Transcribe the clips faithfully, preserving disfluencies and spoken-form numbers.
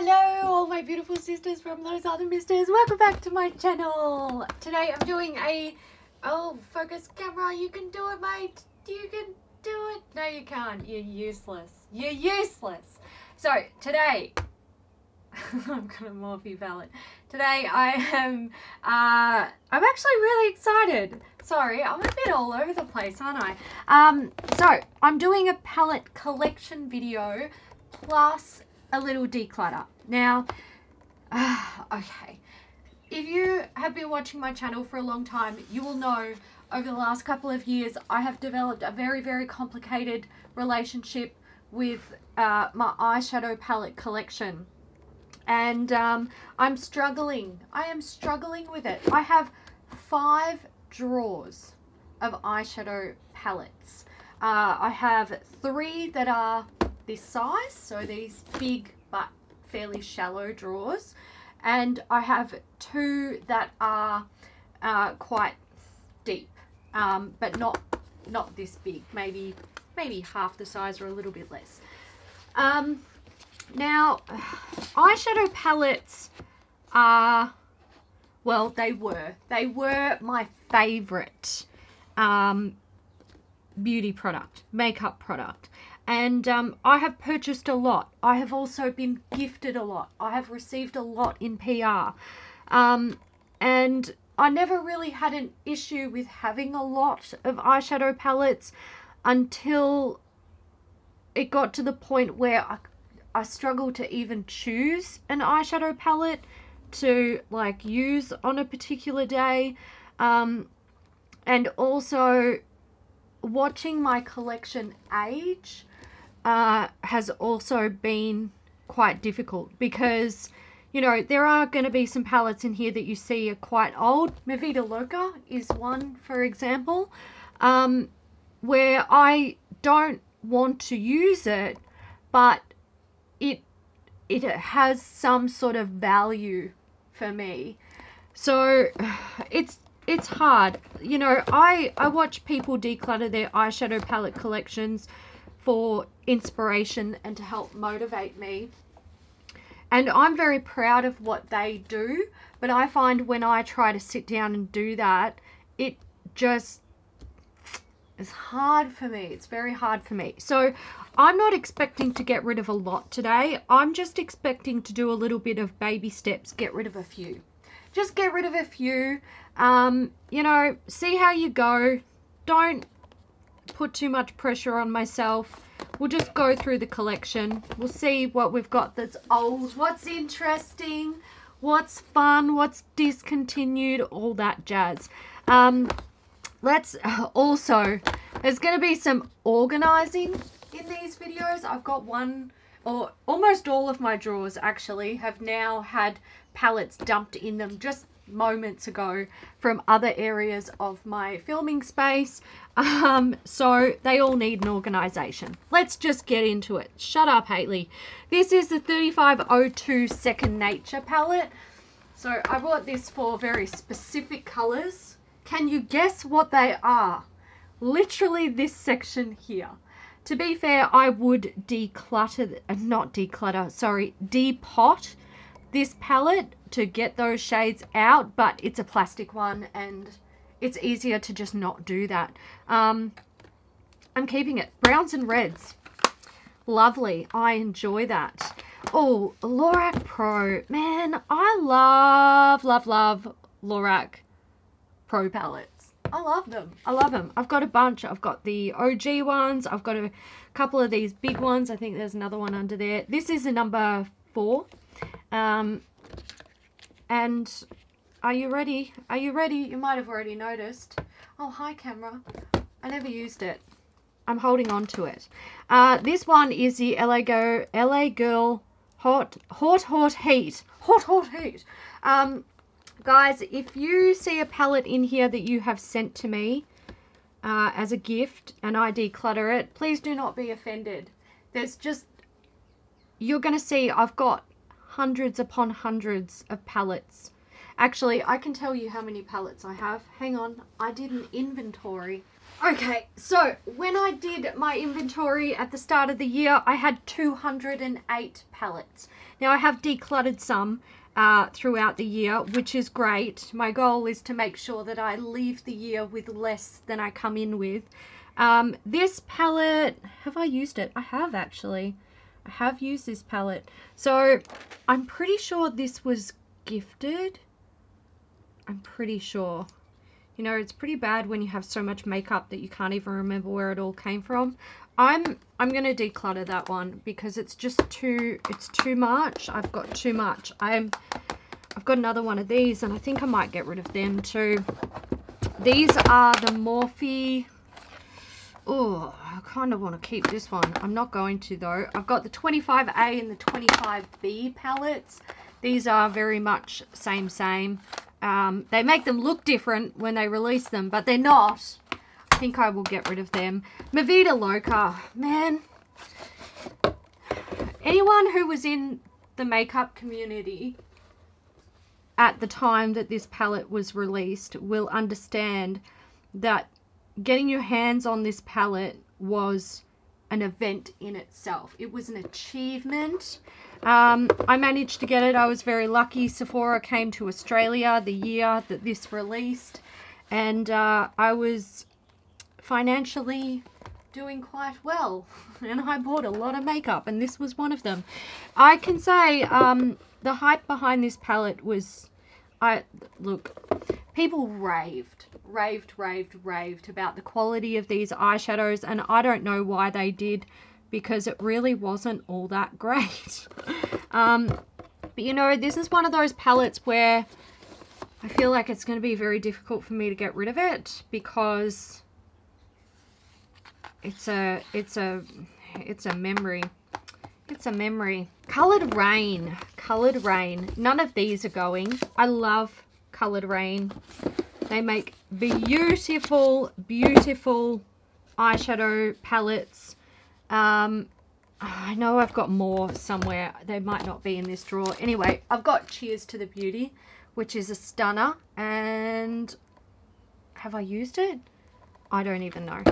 Hello all my beautiful sisters from those other misters, welcome back to my channel. Today I'm doing a, oh focus camera, you can do it mate, you can do it. No you can't, you're useless, you're useless. So today, I'm gonna Morphe Violet. Today I am, uh, I'm actually really excited. Sorry, I'm a bit all over the place aren't I? Um, so I'm doing a palette collection video plus a little declutter. Now, uh, okay, if you have been watching my channel for a long time, you will know over the last couple of years I have developed a very, very complicated relationship with uh, my eyeshadow palette collection. And um, I'm struggling. I am struggling with it. I have five drawers of eyeshadow palettes. Uh, I have three that are this size, so these big but fairly shallow drawers, and I have two that are uh, quite deep, um, but not not this big, maybe maybe half the size or a little bit less. Um, now eyeshadow palettes are, well they were they were my favorite um, beauty product, makeup product. And um, I have purchased a lot. I have also been gifted a lot. I have received a lot in P R. Um, and I never really had an issue with having a lot of eyeshadow palettes until it got to the point where I, I struggled to even choose an eyeshadow palette to like use on a particular day. Um, and also watching my collection age Uh, has also been quite difficult because, you know, there are going to be some palettes in here that you see are quite old. Mi Vida Loca is one, for example, um, where I don't want to use it, but it, it has some sort of value for me. So it's, it's hard. You know, I, I watch people declutter their eyeshadow palette collections for inspiration and to help motivate me, and I'm very proud of what they do, but I find when I try to sit down and do that, it just is hard for me. It's very hard for me. So I'm not expecting to get rid of a lot today. I'm just expecting to do a little bit of baby steps, get rid of a few, just get rid of a few, um, you know, see how you go. Don't put too much pressure on myself. We'll just go through the collection. We'll see what we've got that's old, what's interesting, what's fun, what's discontinued, all that jazz. Um, let's also, there's going to be some organizing in these videos. I've got one, or almost all of my drawers actually have now had palettes dumped in them just moments ago from other areas of my filming space, um so they all need an organization. Let's just get into it. Shut up Haley. This is the thirty-five oh two Second Nature palette. So I bought this for very specific colors. Can you guess what they are? Literally this section here. To be fair, I would declutter and uh, not declutter sorry depot this palette to get those shades out, but it's a plastic one and it's easier to just not do that. um I'm keeping it. Browns and reds, lovely. I enjoy that. Oh, Lorac Pro, man, I love love love Lorac Pro palettes. I love them, I love them. I've got a bunch. I've got the O G ones, I've got a couple of these big ones. I think there's another one under there. This is a number four. um And are you ready? Are you ready? You might have already noticed. Oh, hi camera. I never used it. I'm holding on to it. Uh, this one is the L A, Go, L A Girl Hot, Hot, Hot Heat. Hot, Hot Heat. Um, guys, if you see a palette in here that you have sent to me uh, as a gift and I declutter it, please do not be offended. There's just, you're going to see I've got hundreds upon hundreds of palettes. Actually, I can tell you how many palettes I have. Hang on, I did an inventory. Okay, so when I did my inventory at the start of the year, I had two hundred and eight palettes. Now, I have decluttered some uh, throughout the year, which is great. My goal is to make sure that I leave the year with less than I come in with. Um, this palette, have I used it? I have, actually. I have used this palette. So, I'm pretty sure this was gifted. I'm pretty sure. You know, it's pretty bad when you have so much makeup that you can't even remember where it all came from. I'm I'm gonna declutter that one because it's just too it's too much. I've got too much. I'm I've got another one of these, and I think I might get rid of them too. These are the Morphe. Oh, I kind of want to keep this one. I'm not going to though. I've got the twenty-five A and the twenty-five B palettes. These are very much same same. Um, they make them look different when they release them, but they're not. I think I will get rid of them. Mi Vida Loca, man. Anyone who was in the makeup community at the time that this palette was released will understand that getting your hands on this palette was an event in itself. It was an achievement. Um, I managed to get it. I was very lucky. Sephora came to Australia the year that this released, and uh, I was financially doing quite well, and I bought a lot of makeup, and this was one of them. I can say um, the hype behind this palette was, I look, people raved, raved, raved, raved about the quality of these eyeshadows, and I don't know why they did, because it really wasn't all that great. Um, but you know, this is one of those palettes where I feel like it's going to be very difficult for me to get rid of it, because it's a, it's a, it's a memory. It's a memory. Colored Rain. Colored Rain. None of these are going. I love Colored Rain. They make beautiful, beautiful eyeshadow palettes. Um, I know I've got more somewhere. They might not be in this drawer. Anyway, I've got Cheers to the Beauty, which is a stunner. And have I used it? I don't even know.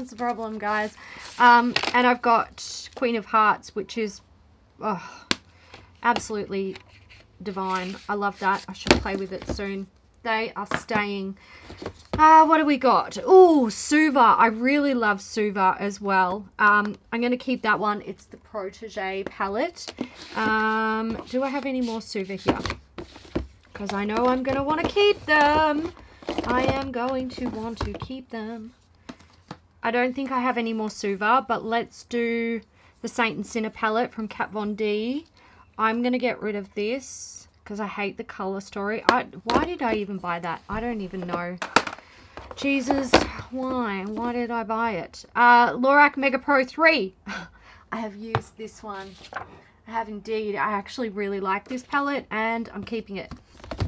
It's a problem, guys. Um, and I've got Queen of Hearts, which is oh, absolutely divine. I love that. I should play with it soon. They are staying. Uh, what do we got? Oh, Suva. I really love Suva as well. Um, I'm going to keep that one. It's the Protégé palette. Um, do I have any more Suva here? Because I know I'm going to want to keep them. I am going to want to keep them. I don't think I have any more Suva, but let's do the Saint and Sinner palette from Kat Von D. I'm going to get rid of this because I hate the colour story. I, why did I even buy that? I don't even know. Jesus, why? Why did I buy it? Uh, Lorac Mega Pro three. I have used this one. I have indeed. I actually really like this palette, and I'm keeping it.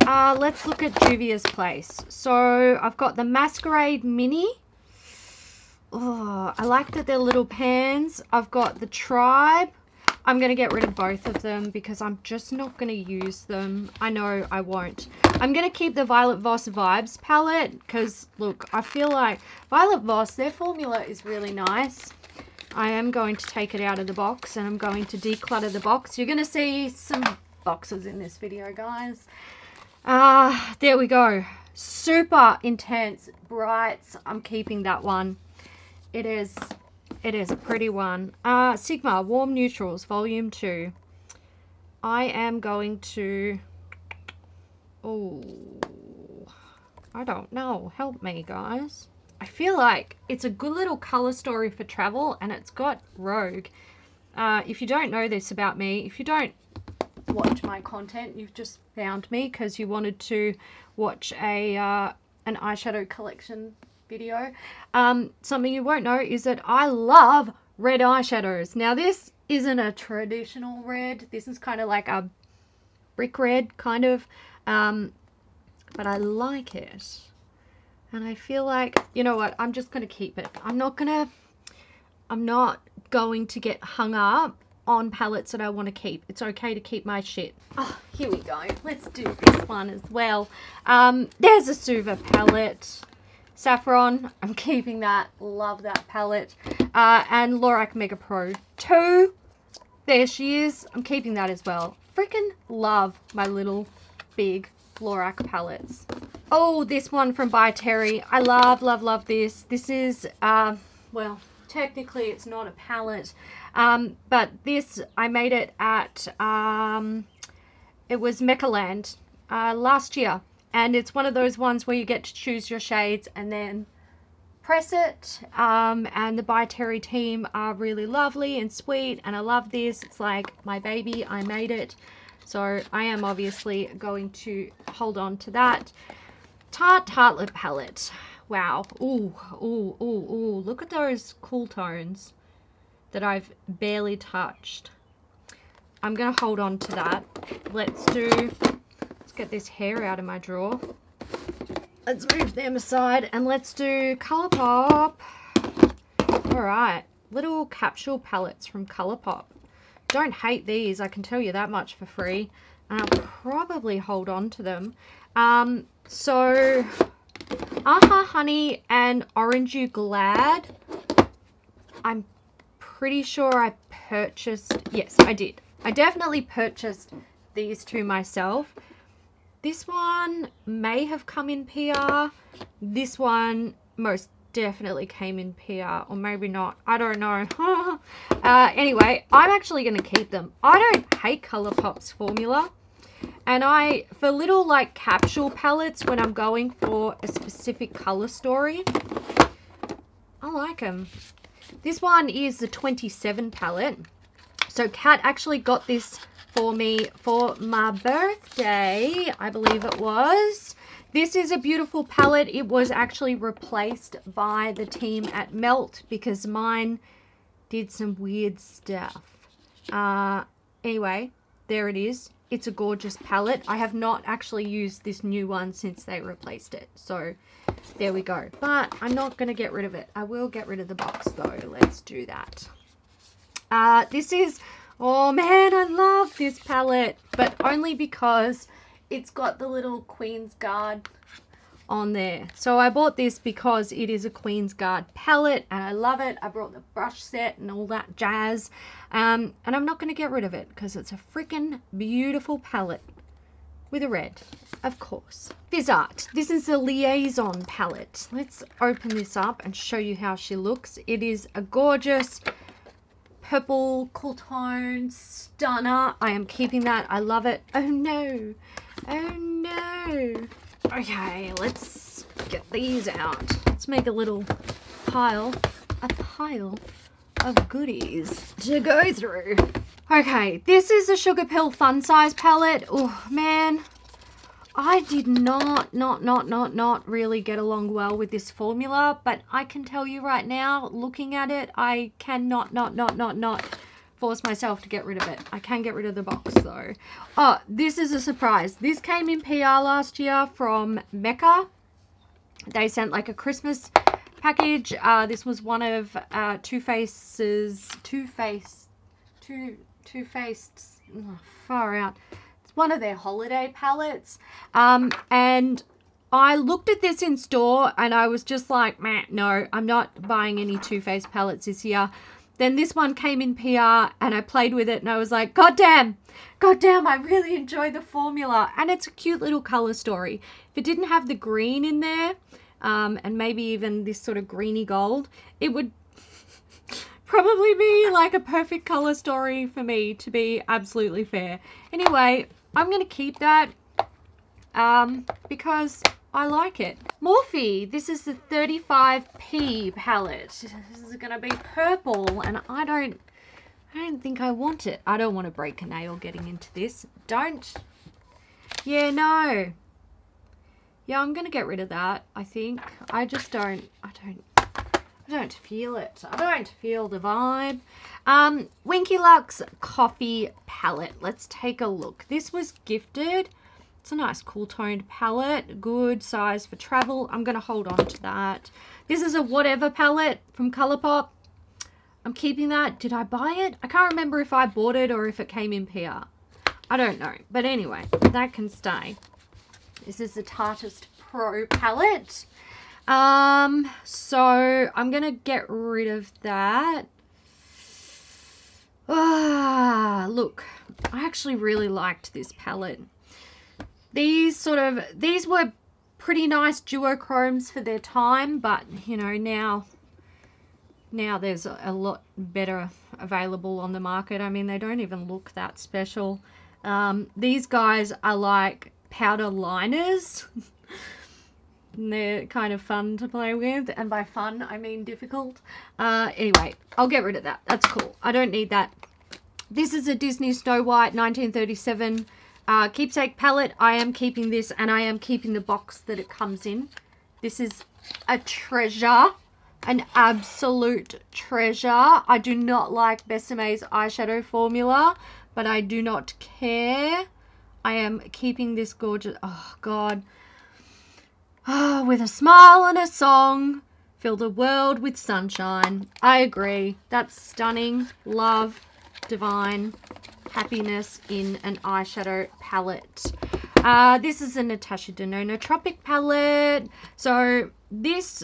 Uh, let's look at Juvia's Place. So, I've got the Masquerade Mini. Oh, I like that they're little pans. I've got the Tribe. I'm going to get rid of both of them because I'm just not going to use them. I know I won't. I'm going to keep the Violet Voss Vibes palette because, look, I feel like Violet Voss, their formula is really nice. I am going to take it out of the box, and I'm going to declutter the box. You're going to see some boxes in this video, guys. Ah, uh, there we go. Super Intense Brights. I'm keeping that one. It is... It is a pretty one. Uh, Sigma, Warm Neutrals, Volume two. I am going to... Oh, I don't know. Help me, guys. I feel like it's a good little colour story for travel, and it's got Rogue. Uh, if you don't know this about me, if you don't watch my content, you've just found me because you wanted to watch a uh, an eyeshadow collection video. Um, something you won't know is that I love red eyeshadows. Now, this isn't a traditional red. This is kind of like a brick red, kind of. Um, but I like it. And I feel like, you know what, I'm just going to keep it. I'm not going to, I'm not going to get hung up on palettes that I want to keep. It's okay to keep my shit. Oh, here we go. Let's do this one as well. Um, there's a Suva palette. Saffron, I'm keeping that. Love that palette. Uh, and Lorac Mega Pro two. There she is. I'm keeping that as well. Freaking love my little big Lorac palettes. Oh, this one from By Terry. I love, love, love this. This is, uh, well, technically it's not a palette. Um, but this, I made it at, um, it was Mecca uh, last year. And it's one of those ones where you get to choose your shades and then press it. Um, and the By Terry team are really lovely and sweet. And I love this. It's like my baby. I made it. So I am obviously going to hold on to that. Tarte Tartlet palette. Wow. Ooh, ooh, ooh, ooh. Look at those cool tones that I've barely touched. I'm going to hold on to that. Let's do... Get this hair out of my drawer. Let's move them aside and let's do ColourPop. Alright, little capsule palettes from ColourPop. Don't hate these, I can tell you that much for free. And I'll probably hold on to them. Um, so, Aha Honey and Orange You Glad. I'm pretty sure I purchased, yes I did. I definitely purchased these two myself. This one may have come in P R. This one most definitely came in P R, or maybe not. I don't know. uh, anyway, I'm actually going to keep them. I don't hate ColourPop's formula. And I, for little like capsule palettes when I'm going for a specific colour story, I like them. This one is the twenty-seven palette. So Kat actually got this for me for my birthday, I believe it was. This is a beautiful palette. It was actually replaced by the team at Melt because mine did some weird stuff. Uh, anyway, there it is. It's a gorgeous palette. I have not actually used this new one since they replaced it. So there we go. But I'm not going to get rid of it. I will get rid of the box though. Let's do that. Uh, this is... Oh man, I love this palette, but only because it's got the little Queen's Guard on there. So I bought this because it is a Queen's Guard palette and I love it. I brought the brush set and all that jazz. Um, and I'm not going to get rid of it because it's a freaking beautiful palette with a red, of course. Viseart. This is a Liaison palette. Let's open this up and show you how she looks. It is a gorgeous... purple, cool tone, stunner. I am keeping that. I love it. Oh no. Oh no. Okay, let's get these out. Let's make a little pile, a pile of goodies to go through. Okay, this is a Sugar Pill Fun Size palette. Oh man, I did not, not, not, not, not really get along well with this formula, but I can tell you right now, looking at it, I cannot, not, not, not, not force myself to get rid of it. I can get rid of the box though. Oh, this is a surprise. This came in P R last year from Mecca. They sent like a Christmas package. Uh, this was one of uh, Too Faced's, Too Faced, Too, Too Faced, oh, far out. One of their holiday palettes, um, and I looked at this in store and I was just like, meh, no, I'm not buying any Too Faced palettes this year. Then this one came in P R and I played with it and I was like, god damn, god damn, I really enjoy the formula. And it's a cute little colour story. If it didn't have the green in there, um, and maybe even this sort of greeny gold, it would probably be like a perfect colour story for me, to be absolutely fair. Anyway, I'm going to keep that um, because I like it. Morphe, this is the thirty-five P palette. This is going to be purple and I don't, I don't think I want it. I don't want to break a nail getting into this. Don't. Yeah, no. Yeah, I'm going to get rid of that, I think. I just don't, I don't, I don't feel it. I don't feel the vibe. Um, Winky Lux Coffee palette. Let's take a look. This was gifted. It's a nice cool toned palette. Good size for travel. I'm going to hold on to that. This is a Whatever palette from ColourPop. I'm keeping that. Did I buy it? I can't remember if I bought it or if it came in P R. I don't know. But anyway, that can stay. This is the Tartist Pro palette. Um, so I'm going to get rid of that. Ah, look, I actually really liked this palette. These sort of, these were pretty nice duochromes for their time, but you know, now, now there's a lot better available on the market. I mean, they don't even look that special. Um, these guys are like powder liners. And they're kind of fun to play with, and by fun I mean difficult. Uh, anyway, I'll get rid of that. That's cool. I don't need that. This is a Disney Snow White nineteen thirty-seven uh, keepsake palette. I am keeping this, and I am keeping the box that it comes in. This is a treasure, an absolute treasure. I do not like Besseme's eyeshadow formula, but I do not care. I am keeping this gorgeous. Oh God. Oh, with a smile and a song, fill the world with sunshine. I agree. That's stunning. Love, divine, happiness in an eyeshadow palette. Uh, this is a Natasha Denona Tropic palette. So this,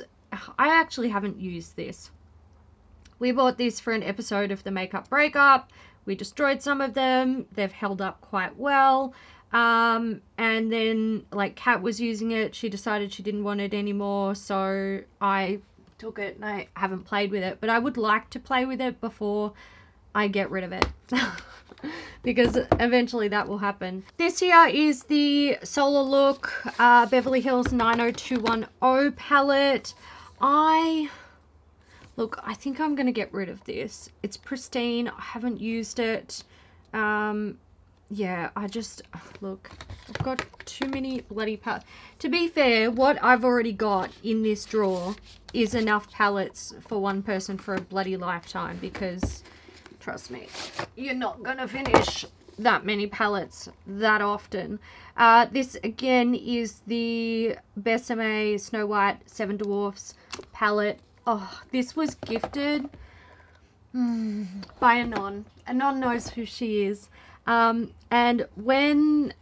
I actually haven't used this. We bought this for an episode of the Makeup Breakup. We destroyed some of them. They've held up quite well. Um, and then like Kat was using it, she decided she didn't want it anymore, so I took it and I haven't played with it, but I would like to play with it before I get rid of it because eventually that will happen. This here is the Solar Look uh, Beverly Hills nine oh two one oh palette. I, look, I think I'm going to get rid of this. It's pristine. I haven't used it. Um... Yeah, I just, look, I've got too many bloody palettes. To be fair, what I've already got in this drawer is enough palettes for one person for a bloody lifetime, because, trust me, you're not going to finish that many palettes that often. Uh, this, again, is the Besame Snow White Seven Dwarfs palette. Oh, this was gifted mm, by Anon. Anon knows who she is. Um, and when,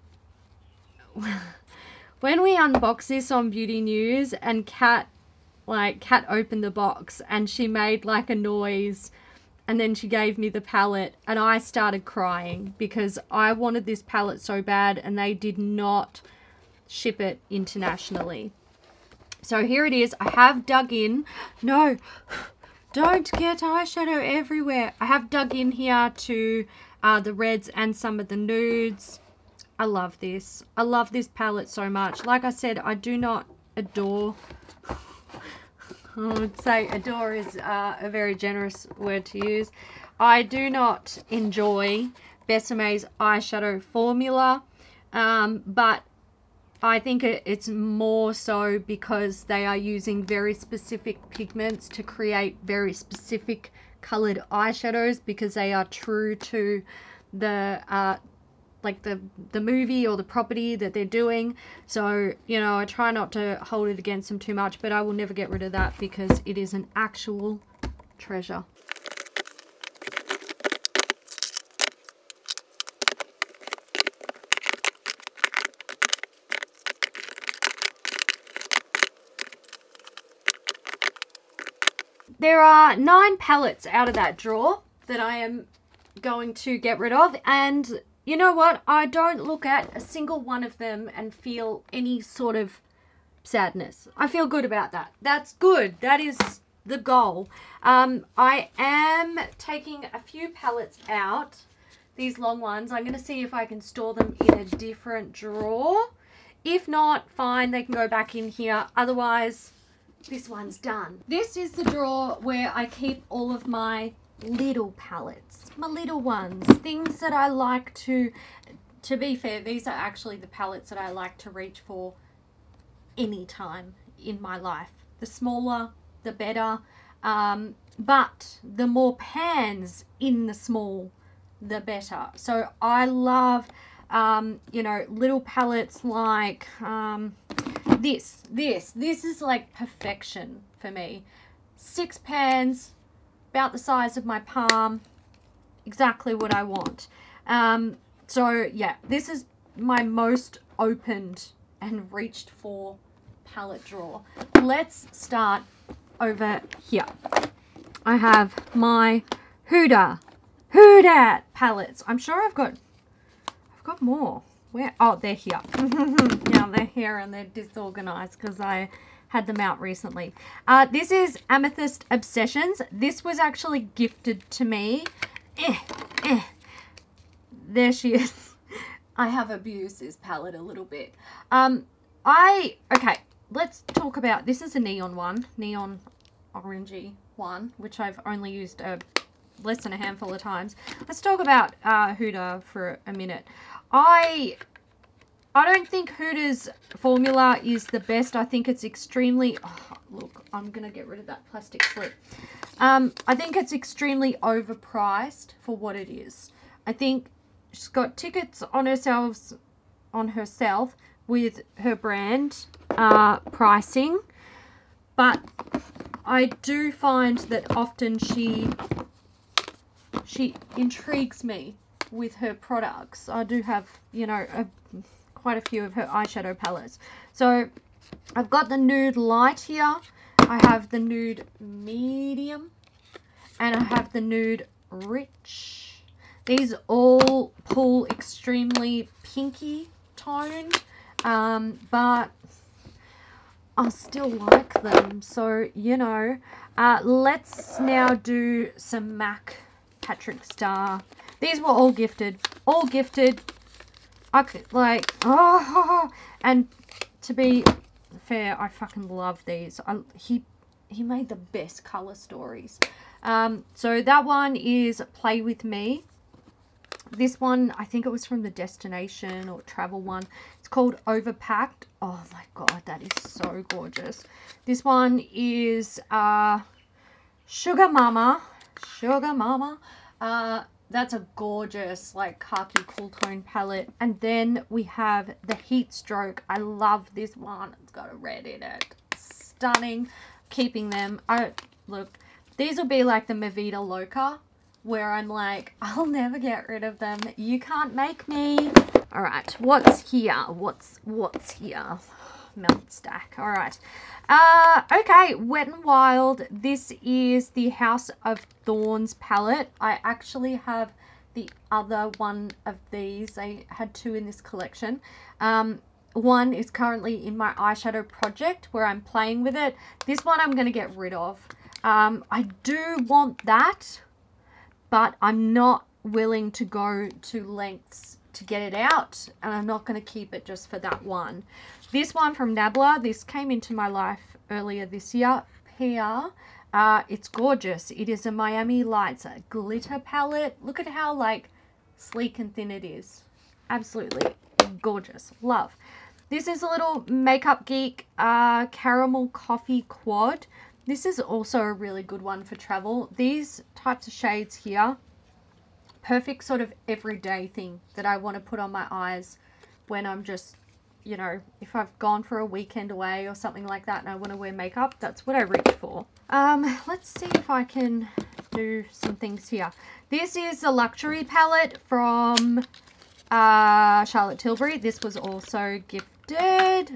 when we unboxed this on Beauty News, and Kat, like, Kat opened the box and she made like a noise, and then she gave me the palette and I started crying because I wanted this palette so bad and they did not ship it internationally. So here it is. I have dug in. No, don't get eyeshadow everywhere. I have dug in here to... Uh, the reds and some of the nudes. I love this. I love this palette so much. Like I said, I do not adore. I would say adore is uh, a very generous word to use. I do not enjoy Besseme's eyeshadow formula, um, but I think it, it's more so because they are using very specific pigments to create very specific colored eyeshadows, because they are true to the uh like the the movie or the property that they're doing. So, you know, I try not to hold it against them too much, but I will never get rid of that because it is an actual treasure. There are nine palettes out of that drawer that I am going to get rid of, and you know what? I don't look at a single one of them and feel any sort of sadness. I feel good about that. That's good. That is the goal. Um, I am taking a few palettes out, these long ones. I'm going to see if I can store them in a different drawer. If not, fine, they can go back in here. Otherwise... this one's done. This is the drawer where I keep all of my little palettes, my little ones, things that I like to, to be fair, these are actually the palettes that I like to reach for any time in my life. The smaller, the better, um, but the more pans in the small, the better. So I love, um, you know, little palettes like... Um, This, this, this is like perfection for me. Six pans, about the size of my palm, exactly what I want. Um, so yeah, this is my most opened and reached for palette drawer. Let's start over here. I have my Huda, Huda palettes. I'm sure I've got, I've got more. Where? Oh, they're here. Now they're here and they're disorganized because I had them out recently. Uh, this is Amethyst Obsessions. This was actually gifted to me. Eh, eh. There she is. I have abused this palette a little bit. Um, I, okay, let's talk about, this is a neon one, neon orangey one, which I've only used a, less than a handful of times. Let's talk about uh, Huda for a minute. I, I don't think Huda's formula is the best. I think it's extremely, oh, look, I'm going to get rid of that plastic slip. Um, I think it's extremely overpriced for what it is. I think she's got tickets on herself, on herself with her brand uh, pricing, but I do find that often she she intrigues me with her products. I do have, you know, a, quite a few of her eyeshadow palettes. So I've got the nude light here. I have the nude medium, and I have the nude rich. These all pull extremely pinky tone, um, but I still like them. So, you know, uh, let's now do some M A C Patrick Star. These were all gifted, all gifted. I could, like, oh, and to be fair, I fucking love these. I, he, he made the best color stories. Um, so that one is Play With Me. This one, I think it was from the destination or travel one. It's called Overpacked. Oh my god, that is so gorgeous. This one is uh, Sugar Mama. Sugar Mama. Uh, that's a gorgeous, like, khaki cool tone palette. And then we have the Heat Stroke. I love this one. It's got a red in it. Stunning. Keeping them. I, look, these will be like the Mi Vida Loca, where I'm like, I'll never get rid of them. You can't make me. All right, what's here? What's what's here? Melt stack. All right. Uh, okay, Wet n Wild. This is the House of Thorns palette. I actually have the other one of these. I had two in this collection. Um, one is currently in my eyeshadow project where I'm playing with it. This one I'm going to get rid of. Um, I do want that, but I'm not willing to go to lengths to get it out, and I'm not going to keep it just for that one. This one from Nabla, this came into my life earlier this year, P R. Uh, it's gorgeous. It is a Miami Lights glitter palette. Look at how, like, sleek and thin it is. Absolutely gorgeous. Love. This is a little Makeup Geek uh, Caramel Coffee Quad. This is also a really good one for travel. These types of shades here, perfect sort of everyday thing that I want to put on my eyes when I'm just, you know, if I've gone for a weekend away or something like that and I want to wear makeup, that's what I reach for. Um, let's see if I can do some things here. This is the Luxury palette from uh, Charlotte Tilbury. This was also gifted.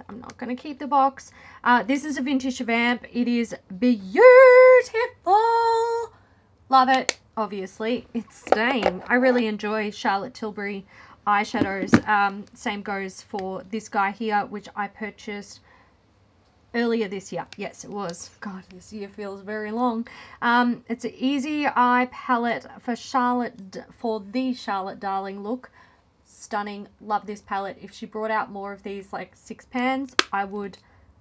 I'm not going to keep the box. Uh, this is a vintage vamp. It is beautiful. Love it. Obviously, it's staying. I really enjoy Charlotte Tilbury eyeshadows. Um, same goes for this guy here, which I purchased earlier this year. Yes, it was. God, this year feels very long. Um, it's an easy eye palette for Charlotte, for the Charlotte Darling look. Stunning. Love this palette. If she brought out more of these, like, six pans, I would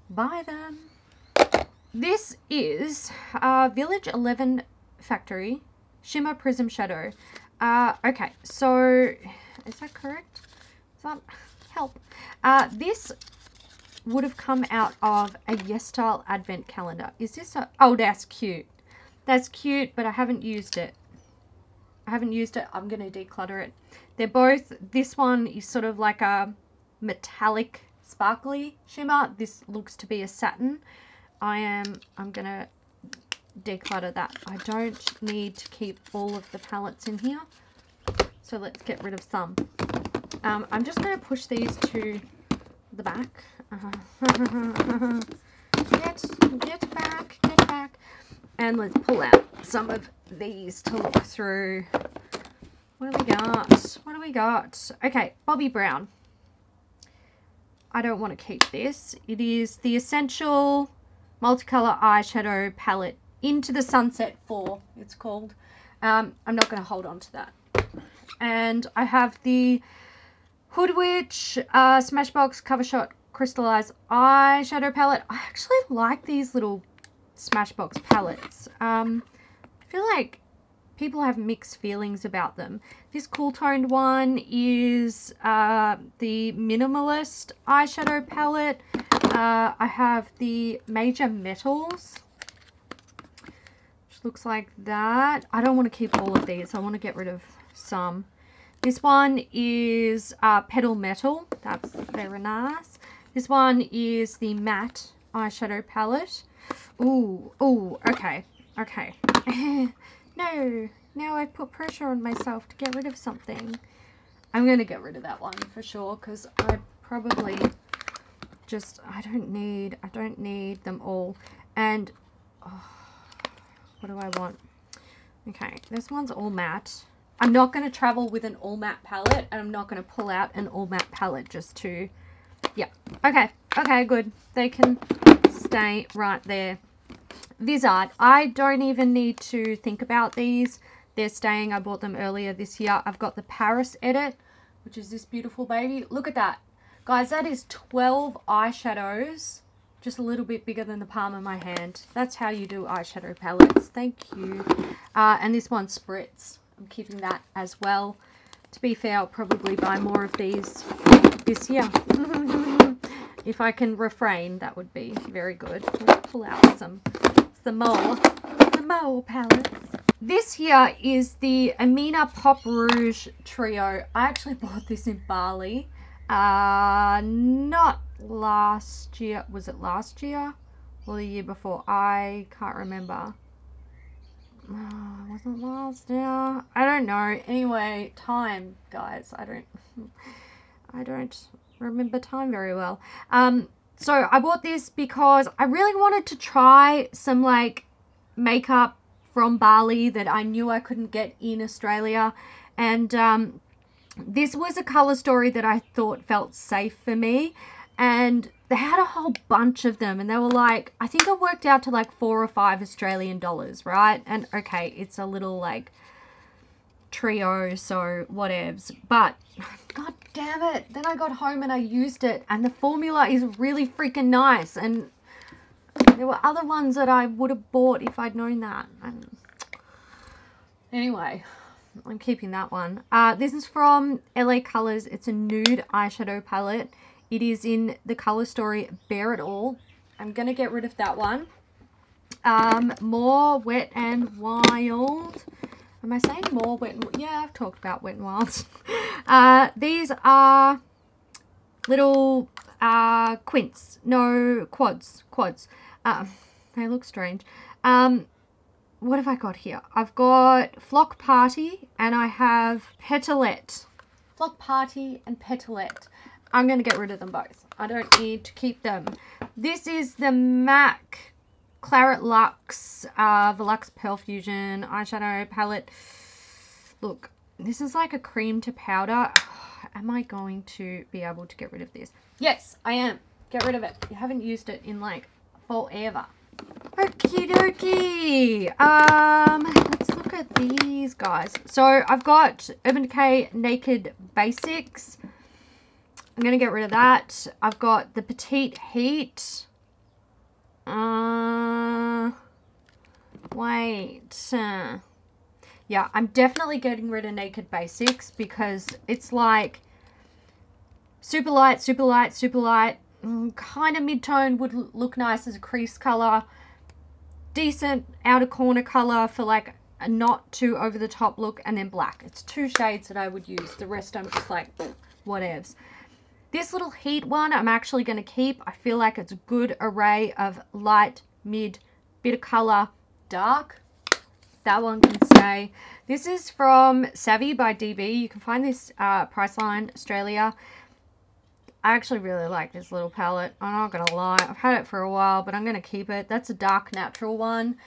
buy them. This is uh, Village eleven Factory Shimmer Prism Shadow. Uh, okay, so is that correct? Is that, help. Uh, this would have come out of a Yes Style Advent Calendar. Is this a... Oh, that's cute. That's cute, but I haven't used it. I haven't used it. I'm going to declutter it. They're both, this one is sort of like a metallic sparkly shimmer. This looks to be a satin. I am, I'm going to declutter that. I don't need to keep all of the palettes in here. So let's get rid of some. Um, I'm just going to push these to the back get, get back, get back. And let's pull out some of these to look through. What do we got? What do we got? Okay, Bobbi Brown. I don't want to keep this. It is the Essential Multicolor Eyeshadow Palette Into the Sunset four, it's called. Um, I'm not going to hold on to that. And I have the Hood Witch uh, Smashbox Cover Shot Crystallized Eyeshadow Palette. I actually like these little Smashbox palettes. Um, I feel like people have mixed feelings about them. This cool-toned one is uh, the Minimalist Eyeshadow Palette. Uh, I have the Major Metals, which looks like that. I don't want to keep all of these. I want to get rid of some. This one is uh, Petal Metal. That's very nice. This one is the Matte Eyeshadow Palette. Ooh, ooh, okay, okay. No, now I put pressure on myself to get rid of something. I'm going to get rid of that one for sure, because I probably just, I don't need, I don't need them all. And, oh, what do I want? Okay, this one's all matte. I'm not going to travel with an all matte palette, and I'm not going to pull out an all matte palette just to, yeah. Okay, okay, good. They can stay right there. Viseart, I don't even need to think about these. They're staying. I bought them earlier this year. I've got the Paris edit, which is this beautiful baby. Look at that. Guys, that is twelve eyeshadows, just a little bit bigger than the palm of my hand. That's how you do eyeshadow palettes. Thank you. Uh, and this one, Spritz. I'm keeping that as well. To be fair, I'll probably buy more of these this year. If I can refrain, that would be very good. Let's pull out some, some more, some more palettes. This here is the Amina Pop Rouge Trio. I actually bought this in Bali. Uh, not last year. Was it last year or the year before? I can't remember. Oh, it wasn't last year. I don't know. Anyway, time, guys. I don't. I don't. remember time very well. Um, so I bought this because I really wanted to try some like makeup from Bali that I knew I couldn't get in Australia, and um, this was a color story that I thought felt safe for me, and they had a whole bunch of them, and they were like, I think I worked out to like four or five Australian dollars, right? And okay, it's a little like trio, so whatevs, but god damn it, then I got home and I used it, and the formula is really freaking nice, and there were other ones that I would have bought if I'd known that. And anyway, I'm keeping that one. Uh, this is from L A Colors. It's a nude eyeshadow palette. It is in the color story Bare It All. I'm gonna get rid of that one. Um, more Wet n Wild. Am I saying more Wet n Wild? Yeah, I've talked about Wet n Wild. Uh, these are little uh, quints. No, quads. Quads. Uh, they look strange. Um, what have I got here? I've got Flock Party and I have Petalette. Flock Party and Petalette. I'm going to get rid of them both. I don't need to keep them. This is the M A C Claret Luxe, uh, Velux Pearl Fusion eyeshadow palette. Look, this is like a cream to powder. Am I going to be able to get rid of this? Yes, I am. Get rid of it. You haven't used it in like forever. Okie dokie. Um, let's look at these guys. So I've got Urban Decay Naked Basics. I'm going to get rid of that. I've got the Petite Heat. Uh, wait. Uh, yeah, I'm definitely getting rid of Naked Basics because it's like super light, super light, super light. Mm, kind of mid-tone, would look nice as a crease color. Decent outer corner color for like a not too over-the-top look. And then black. It's two shades that I would use. The rest I'm just like, whatevs. This little heat one I'm actually going to keep. I feel like it's a good array of light, mid, bit of colour, dark. That one can stay. This is from Savvy by D B. You can find this uh, Priceline Australia. I actually really like this little palette. I'm not going to lie. I've had it for a while, but I'm going to keep it. That's a dark natural one.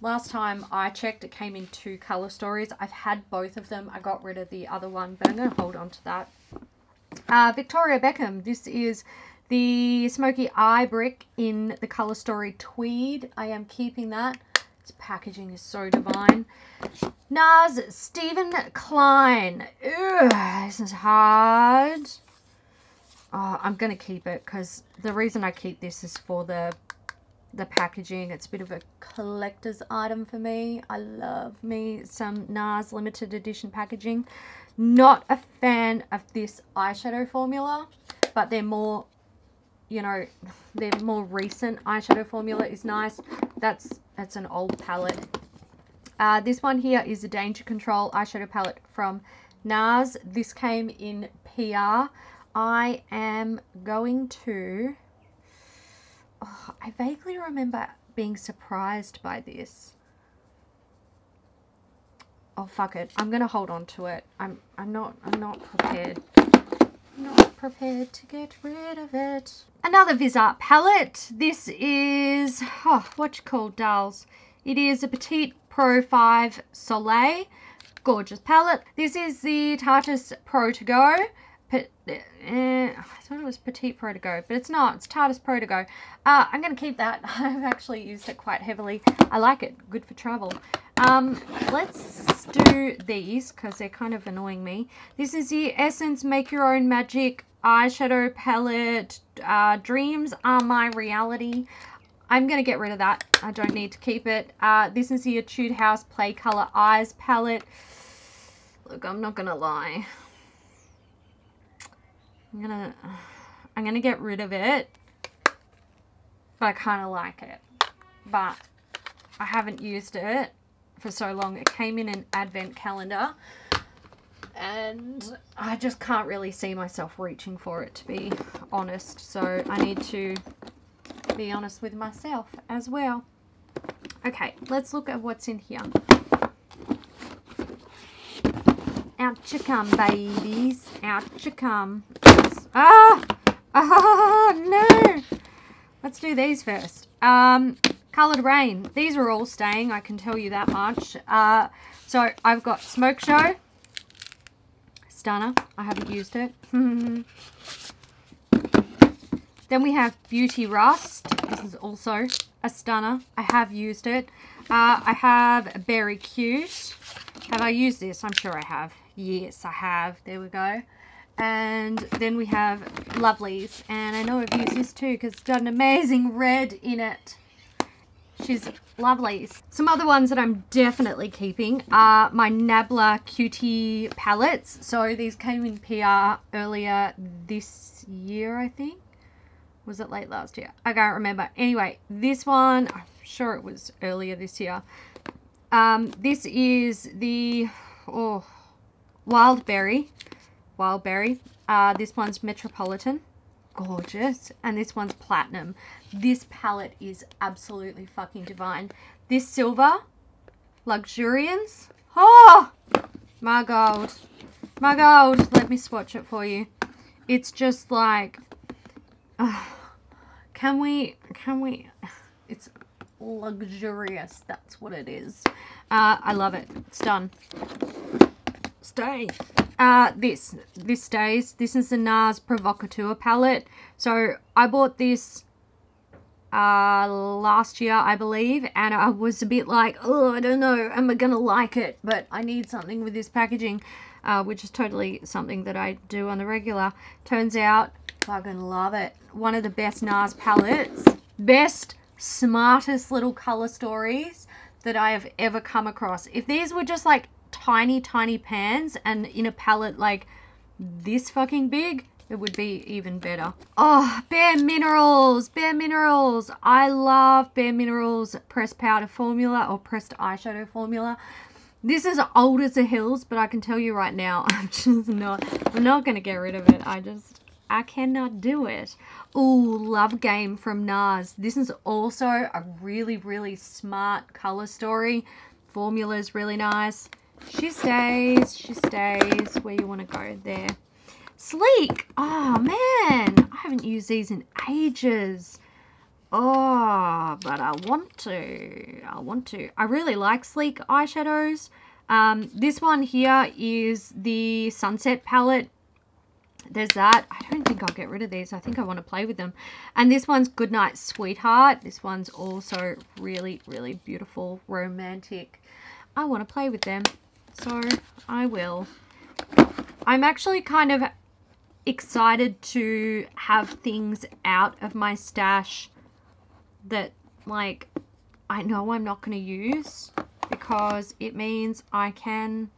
Last time I checked, it came in two color stories. I've had both of them. I got rid of the other one, but I'm going to hold on to that. Uh, Victoria Beckham. This is the Smoky Eye Brick in the color story Tweed. I am keeping that. Its packaging is so divine. NARS Stephen Klein. Ugh, this is hard. Oh, I'm going to keep it because the reason I keep this is for the the packaging. It's a bit of a collector's item for me. I love me some NARS limited edition packaging. Not a fan of this eyeshadow formula, but they're more, you know, their more recent eyeshadow formula is nice. That's, that's an old palette. Uh, this one here is a Danger Control eyeshadow palette from NARS. This came in P R. I am going to, oh, I vaguely remember being surprised by this. Oh, fuck it. I'm going to hold on to it. I'm, I'm not, I'm not prepared. I'm not prepared to get rid of it. Another Viseart palette. This is, oh, what you call dolls. It is a Petite Pro five Soleil. Gorgeous palette. This is the Tartus Pro To Go. Pet, eh, I thought it was Petite Pro To Go, but it's not. It's Tartus Pro To Go. Uh, I'm going to keep that. I've actually used it quite heavily. I like it. Good for travel. Um, let's do these because they're kind of annoying me. This is the Essence Make Your Own Magic eyeshadow palette. Uh, Dreams Are My Reality. I'm going to get rid of that. I don't need to keep it. Uh, this is the Etude House Play Color Eyes palette. Look, I'm not going to lie. I'm gonna, I'm gonna get rid of it, but I kind of like it, but I haven't used it for so long. It came in an advent calendar and I just can't really see myself reaching for it, to be honest. So I need to be honest with myself as well. Okay, let's look at what's in here. Out you come, babies. Out you come. Ah! Oh, no! Let's do these first. Um, Colored Rain. These are all staying, I can tell you that much. Uh, so, I've got Smoke Show. Stunner. I haven't used it. Then we have Beauty Rust. This is also a stunner. I have used it. Uh, I have Berry Cute. Have I used this? I'm sure I have. Yes, I have. There we go. And then we have Lovelies. And I know I've used this too because it's got an amazing red in it. She's Lovelies. Some other ones that I'm definitely keeping are my Nabla Cutie palettes. So these came in P R earlier this year, I think. Was it late last year? I can't remember. Anyway, this one, I'm sure it was earlier this year. Um, this is the, oh, Wild Berry. Wild Berry. Uh, this one's Metropolitan. Gorgeous. And this one's Platinum. This palette is absolutely fucking divine. This Silver. Luxuriance. Oh, my gold. My gold. Let me swatch it for you. It's just like... Uh, can we, can we, it's luxurious, that's what it is. Uh, I love it, it's done. Stay. Uh, this, this stays, this is the NARS Provocateur palette. So I bought this uh, last year, I believe, and I was a bit like, oh, I don't know, am I gonna like it? But I need something with this packaging, uh, which is totally something that I do on the regular. Turns out, fucking love it. One of the best NARS palettes. Best, smartest little color stories that I have ever come across. If these were just like tiny, tiny pans and in a palette like this fucking big, it would be even better. Oh, Bare Minerals. Bare Minerals. I love Bare Minerals pressed powder formula or pressed eyeshadow formula. This is old as the hills, but I can tell you right now, I'm just not, I'm not going to get rid of it. I just... I cannot do it. Ooh, Love Game from NARS. This is also a really, really smart color story. Formula's really nice. She stays, she stays where you want to go there. Sleek. Oh, man. I haven't used these in ages. Oh, but I want to. I want to. I really like Sleek eyeshadows. Um, this one here is the Sunset palette. There's that. I don't think I'll get rid of these. I think I want to play with them. And this one's Goodnight Sweetheart. This one's also really, really beautiful, romantic. I want to play with them, so I will. I'm actually kind of excited to have things out of my stash that, like, I know I'm not going to use, because it means I can...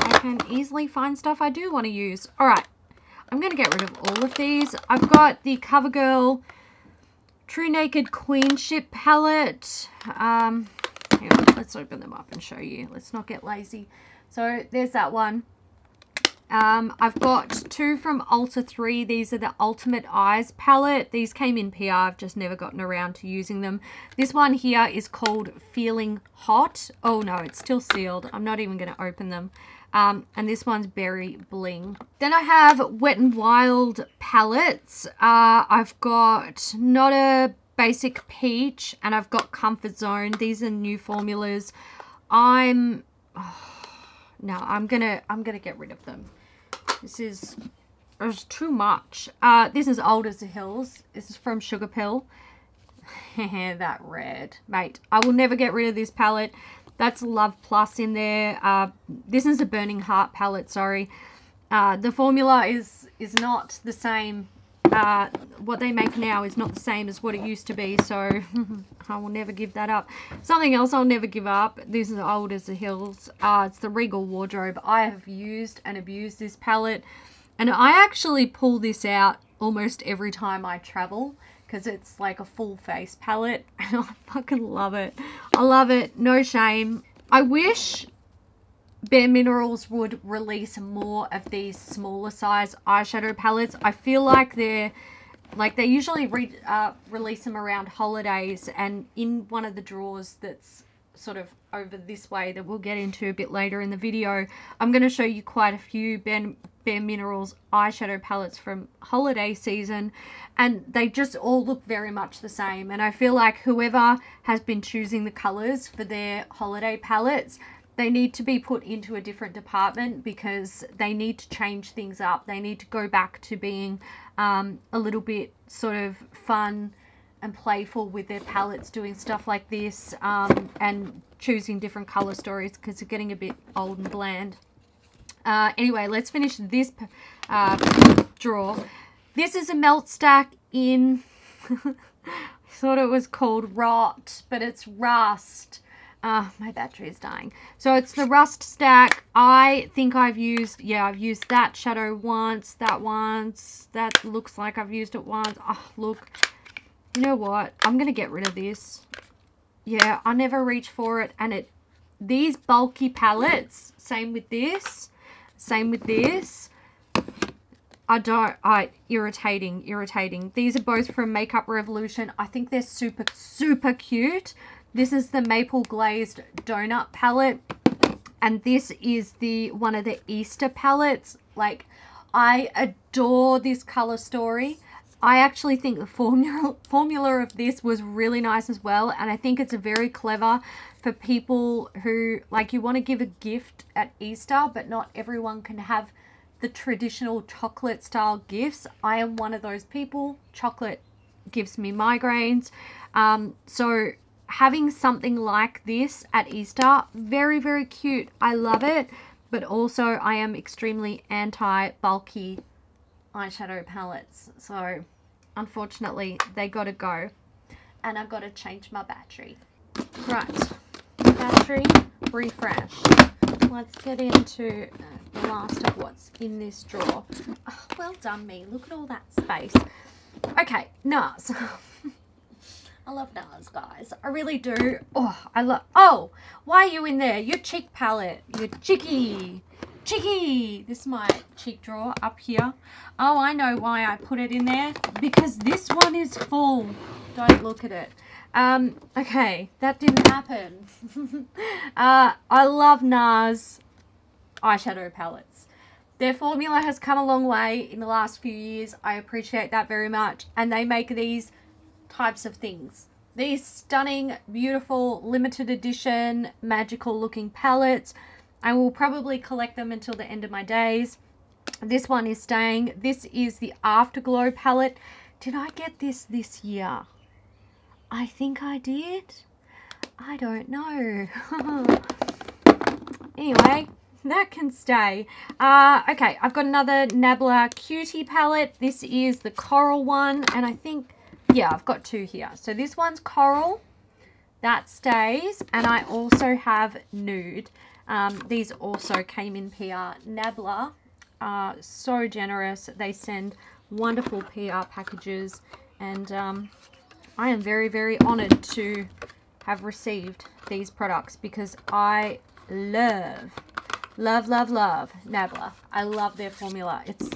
I can easily find stuff I do want to use. Alright, I'm going to get rid of all of these. I've got the CoverGirl True Naked Queenship palette. Um, hang on, let's open them up and show you. Let's not get lazy. So, there's that one. Um, I've got two from Ulta three. These are the Ultimate Eyes palette. These came in P R. I've just never gotten around to using them. This one here is called Feeling Hot. Oh no, it's still sealed. I'm not even going to open them. Um, and this one's Berry Bling. Then I have Wet n Wild palettes. Uh, I've got Not a Basic Peach, and I've got Comfort Zone. These are new formulas. I'm oh, no, I'm gonna I'm gonna get rid of them. This is there's too much. Uh, this is Old as the Hills. This is from Sugar Pill. That red, mate. I will never get rid of this palette. That's Love Plus in there. Uh, this is a Burning Heart palette, sorry. Uh, the formula is, is not the same. Uh, what they make now is not the same as what it used to be, so I will never give that up. Something else I'll never give up. This is Old as the Hills. Uh, it's the Regal Wardrobe. I have used and abused this palette, and I actually pull this out almost every time I travel, because it's like a full face palette, and I fucking love it. I love it. No shame. I wish Bare Minerals would release more of these smaller size eyeshadow palettes. I feel like they're, like they usually re, uh, release them around holidays, and in one of the drawers that's sort of over this way that we'll get into a bit later in the video, I'm going to show you quite a few Bare, Bare Minerals eyeshadow palettes from holiday season, and they just all look very much the same, and I feel like whoever has been choosing the colours for their holiday palettes, they need to be put into a different department, because they need to change things up. They need to go back to being um, a little bit sort of fun and playful with their palettes, doing stuff like this, um, and choosing different color stories, because they're getting a bit old and bland. Uh, anyway, let's finish this uh, drawer. This is a Melt stack in I thought it was called Rot, but it's Rust. Uh, my battery is dying. So it's the Rust stack. I think I've used, yeah, I've used that shadow once, that once, that looks like I've used it once. Oh, look. You know what? I'm gonna get rid of this. Yeah, I never reach for it, and it these bulky palettes, same with this, same with this. I don't I irritating, irritating. These are both from Makeup Revolution. I think they're super, super cute. This is the Maple Glazed Donut palette, and this is the one of the Easter palettes. Like, I adore this color story. I actually think the formula, formula of this was really nice as well, and I think it's very clever for people who, like, you want to give a gift at Easter, but not everyone can have the traditional chocolate style gifts. I am one of those people. Chocolate gives me migraines. Um, so having something like this at Easter, very, very cute. I love it, but also I am extremely anti-bulky eyeshadow palettes, so unfortunately they gotta go, and I've got to change my battery. Right, battery refresh. Let's get into the last of what's in this drawer. Oh, well done me, look at all that space. Okay, NARS. I love NARS, guys, I really do. Oh, I love, oh, why are you in there? Your cheek palette, your cheeky. Cheeky! This is my cheek drawer up here. Oh, I know why I put it in there. Because this one is full. Don't look at it. Um, okay, that didn't happen. uh, I love NARS eyeshadow palettes. Their formula has come a long way in the last few years. I appreciate that very much. And they make these types of things. These stunning, beautiful, limited edition, magical looking palettes. I will probably collect them until the end of my days. This one is staying. This is the Afterglow palette. Did I get this this year? I think I did. I don't know. Anyway, that can stay. Uh, okay, I've got another Nabla Cutie palette. This is the coral one. And I think, yeah, I've got two here. So this one's coral. That stays. And I also have nude. Um, these also came in P R. Nabla are so generous. They send wonderful P R packages. And um, I am very, very honoured to have received these products because I love, love, love, love Nabla. I love their formula. It's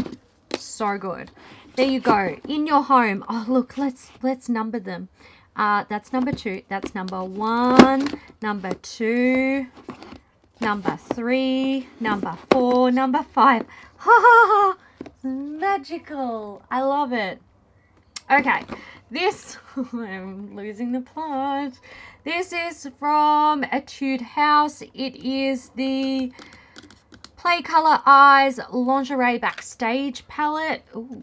so good. There you go. In your home. Oh, look, let's let's number them. Uh, that's number two. That's number one. Number two. Number three. Number four. Number five. Ha ha ha. Magical. I love it. Okay. This, I'm losing the plot. This is from Etude House. It is the Play Color Eyes Lingerie Backstage palette. Ooh,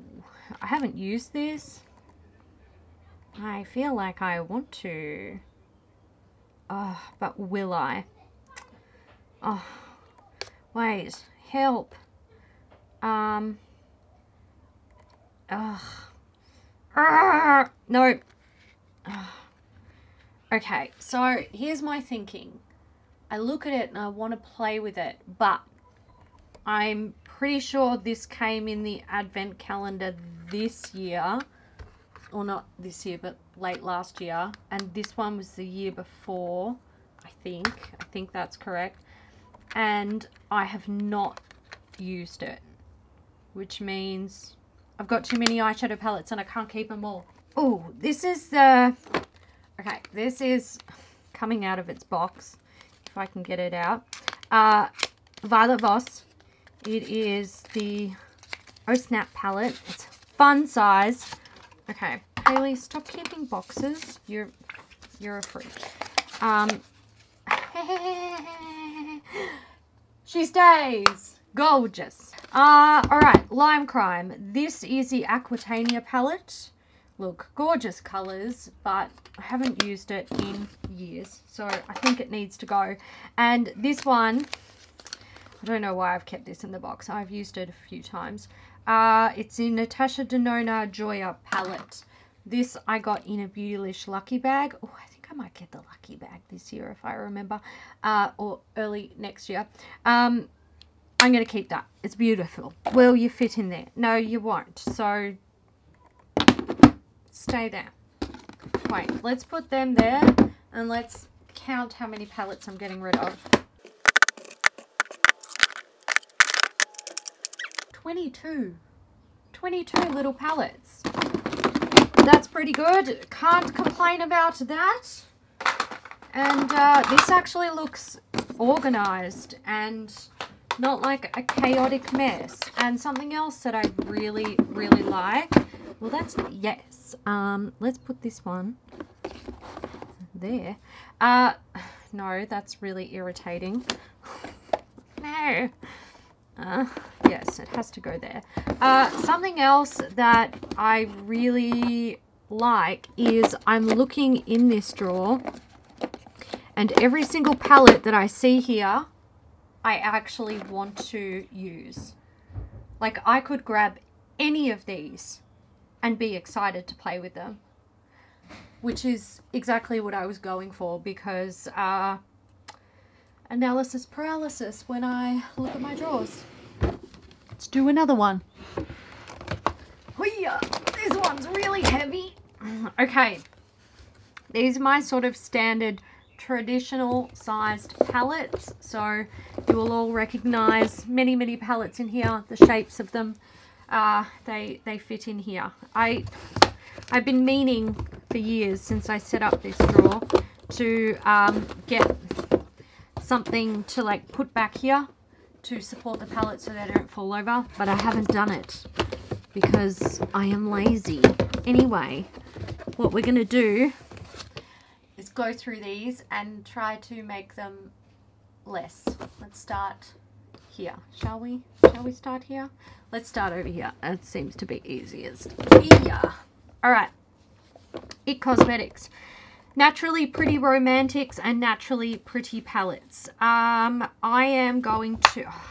I haven't used this. I feel like I want to. Oh, but will I? Oh, wait, help. Um, ugh. Uh, no. Uh, okay, so here's my thinking. I look at it and I want to play with it, but I'm pretty sure this came in the advent calendar this year. Or not this year, but late last year. And this one was the year before, I think. I think that's correct. And I have not used it, which means I've got too many eyeshadow palettes and I can't keep them all. Oh, this is the... Okay, this is coming out of its box, if I can get it out. Uh, Violet Voss. It is the Oh Snap palette. It's fun size. Okay, Kylie, stop keeping boxes. You're, you're a freak. Um, she stays. Gorgeous. Uh, alright, Lime Crime. This is the Aquatania palette. Look, gorgeous colours, but I haven't used it in years, so I think it needs to go. And this one, I don't know why I've kept this in the box. I've used it a few times. Uh, it's the Natasha Denona Joya palette. This I got in a Beautylish Lucky Bag. Oh, I think I might get the Lucky Bag this year if I remember, uh, or early next year. Um... I'm going to keep that. It's beautiful. Will you fit in there? No, you won't. So, stay there. Wait, let's put them there and let's count how many palettes I'm getting rid of. twenty-two. twenty-two little palettes. That's pretty good. Can't complain about that. And uh, this actually looks organized and not like a chaotic mess. And something else that I really, really like. Well, that's, yes. Um, let's put this one there. Uh, no, that's really irritating. No. Uh, yes, it has to go there. Uh, something else that I really like is I'm looking in this drawer and every single palette that I see here I actually want to use. Like, I could grab any of these and be excited to play with them, which is exactly what I was going for, because uh, analysis paralysis when I look at my drawers. Let's do another one. Hoo-ya! This one's really heavy. Okay, these are my sort of standard traditional sized palettes, so you will all recognize many many palettes in here, the shapes of them. uh, they they fit in here. I I've been meaning for years, since I set up this drawer, to um, get something to like put back here to support the palette so they don't fall over, but I haven't done it because I am lazy. Anyway, what we're going to do is go through these and try to make them less. Let's start here, shall we? Shall we start here? Let's start over here. That seems to be easiest. Yeah. Alright. It Cosmetics. Naturally Pretty Romantics and Naturally Pretty Palettes. Um, I am going to... Oh,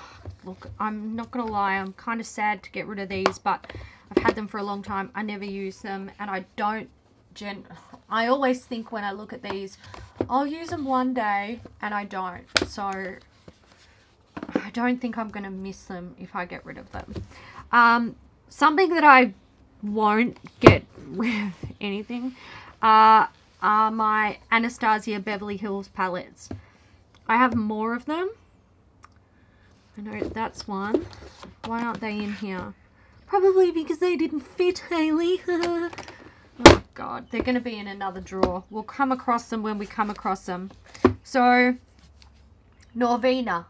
look, I'm not going to lie. I'm kind of sad to get rid of these, but I've had them for a long time. I never use them, and I don't... Gen I always think when I look at these, I'll use them one day, and I don't. So, I don't think I'm going to miss them if I get rid of them. Um, something that I won't get rid of anything... Uh... are my Anastasia Beverly Hills palettes. I have more of them. I know that's one. Why aren't they in here? Probably because they didn't fit, Hayley. Oh God, they're going to be in another drawer. We'll come across them when we come across them. So, Norvina.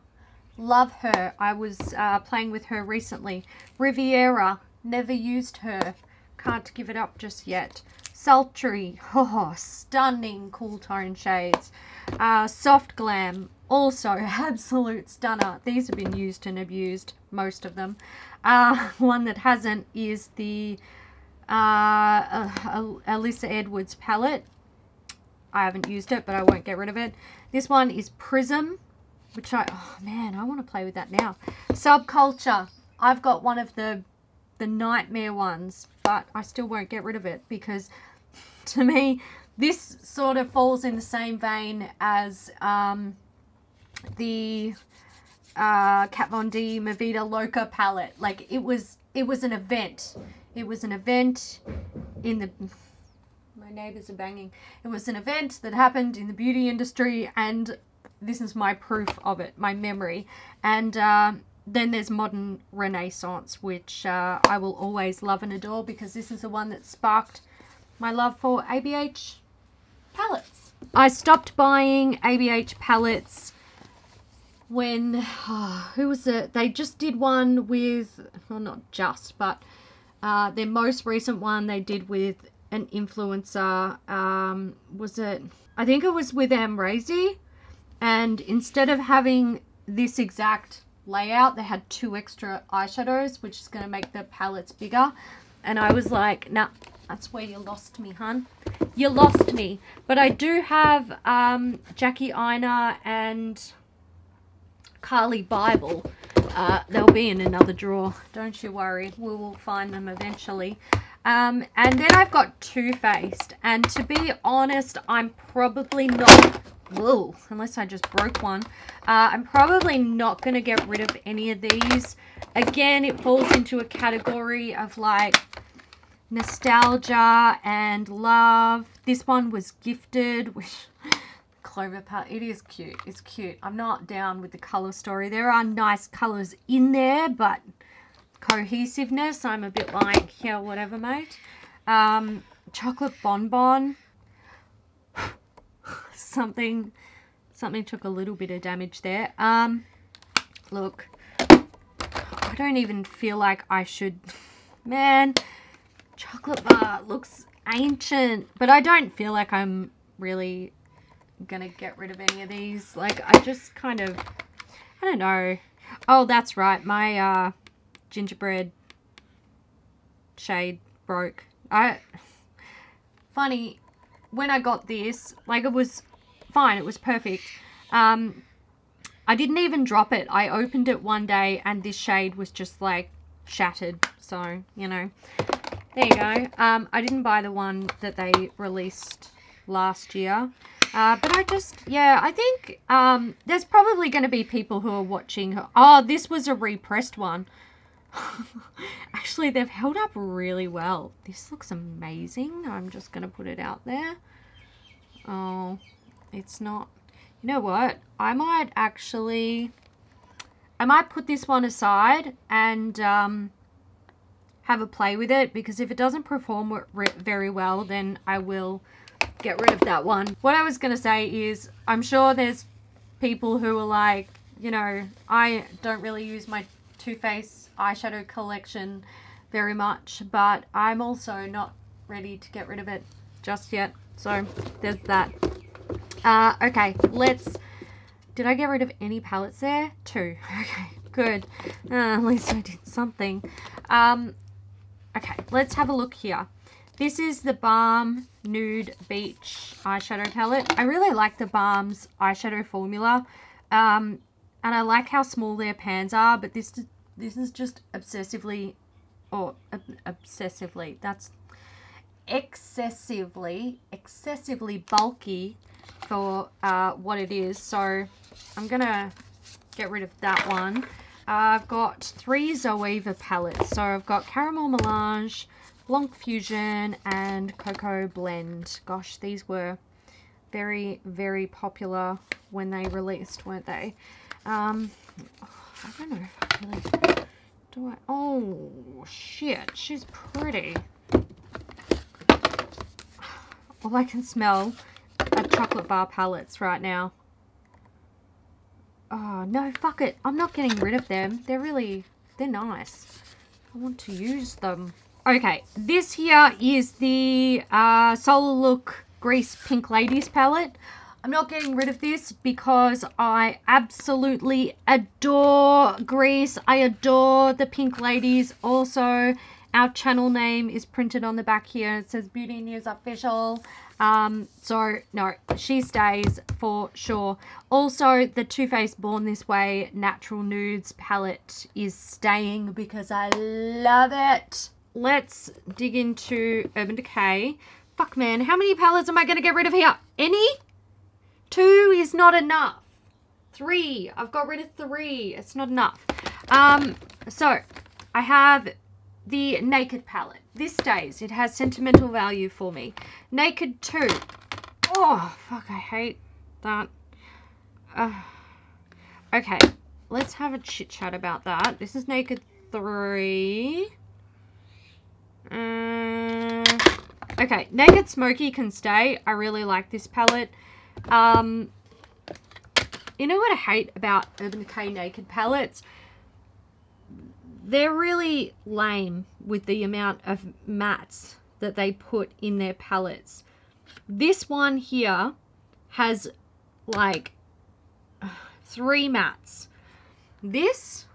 Love her. I was uh, playing with her recently. Riviera. Never used her. Can't give it up just yet. Sultry, oh, stunning cool tone shades. Uh, Soft Glam, also absolute stunner. These have been used and abused, most of them. Uh, one that hasn't is the uh, uh, Alyssa Edwards palette. I haven't used it, but I won't get rid of it. This one is Prism, which I, oh man, I want to play with that now. Subculture, I've got one of the, the nightmare ones, but I still won't get rid of it because... To me, this sort of falls in the same vein as um, the uh, Kat Von D Mi Vida Loca palette. Like, it was it was an event. It was an event in the... My neighbours are banging. It was an event that happened in the beauty industry, and this is my proof of it, my memory. And uh, then there's Modern Renaissance, which uh, I will always love and adore because this is the one that sparked my love for A B H palettes. I stopped buying A B H palettes when, oh, who was it? They just did one with, well, not just, but uh, their most recent one they did with an influencer. Um, was it, I think it was with Amrazy. And instead of having this exact layout, they had two extra eyeshadows, which is going to make the palettes bigger. And I was like, nah. That's where you lost me, hun. You lost me. But I do have um, Jackie Ina and Carly Bible. Uh, they'll be in another drawer. Don't you worry. We will find them eventually. Um, and then I've got Too Faced. And to be honest, I'm probably not... Whoa. Unless I just broke one. Uh, I'm probably not going to get rid of any of these. Again, it falls into a category of like... nostalgia and love. This one was gifted, which Clover palette, it is cute, it's cute. I'm not down with the color story. There are nice colors in there, but cohesiveness, I'm a bit like, yeah, whatever, mate. Um, Chocolate Bonbon. something, something took a little bit of damage there. Um, look, I don't even feel like I should, man. Chocolate bar looks ancient, but I don't feel like I'm really gonna get rid of any of these. Like, I just kind of, I don't know. Oh, that's right, my uh gingerbread shade broke. I funny when I got this, like, it was fine, it was perfect. um I didn't even drop it. I opened it one day and this shade was just like shattered, so you know. There you go. Um, I didn't buy the one that they released last year. Uh, but I just, yeah, I think um, there's probably going to be people who are watching. Who, oh, this was a repressed one. Actually, they've held up really well. This looks amazing. I'm just going to put it out there. Oh, it's not. You know what? I might actually, I might put this one aside and... Um, have a play with it, because if it doesn't perform very well, then I will get rid of that one. What I was going to say is, I'm sure there's people who are like, you know, I don't really use my Too Faced eyeshadow collection very much, but I'm also not ready to get rid of it just yet, so there's that. Uh, okay, let's, did I get rid of any palettes there? Two, okay, good, uh, at least I did something. Um, okay, let's have a look here. This is the Balm Nude Beach eyeshadow palette. I really like the Balm's eyeshadow formula, um, and I like how small their pans are, but this this is just obsessively, or ob obsessively, that's excessively, excessively bulky for uh, what it is. So I'm going to get rid of that one. Uh, I've got three Zoeva palettes. So I've got Caramel Melange, Blanc Fusion and Cocoa Blend. Gosh, these were very, very popular when they released, weren't they? Um, I don't know if I really... Do I... Oh, shit. She's pretty. All I can smell are chocolate bar palettes right now. Oh, no, fuck it. I'm not getting rid of them. They're really... They're nice. I want to use them. Okay, this here is the uh, Solar Look Grease Pink Ladies palette. I'm not getting rid of this because I absolutely adore Grease. I adore the Pink Ladies. Also, our channel name is printed on the back here. It says Beauty News Official. Um, so, no, she stays for sure. Also, the Too Faced Born This Way Natural Nudes palette is staying because I love it. Let's dig into Urban Decay. Fuck, man. How many palettes am I going to get rid of here? Any? Two is not enough. Three. I've got rid of three. It's not enough. Um, so, I have the Naked palette. This stays. It has sentimental value for me. Naked two. Oh, fuck. I hate that. Uh, okay. Let's have a chit-chat about that. This is Naked three. Uh, okay, Naked Smoky can stay. I really like this palette. Um, you know what I hate about Urban Decay Naked palettes? They're really lame with the amount of mattes that they put in their palettes. This one here has like three mattes. This,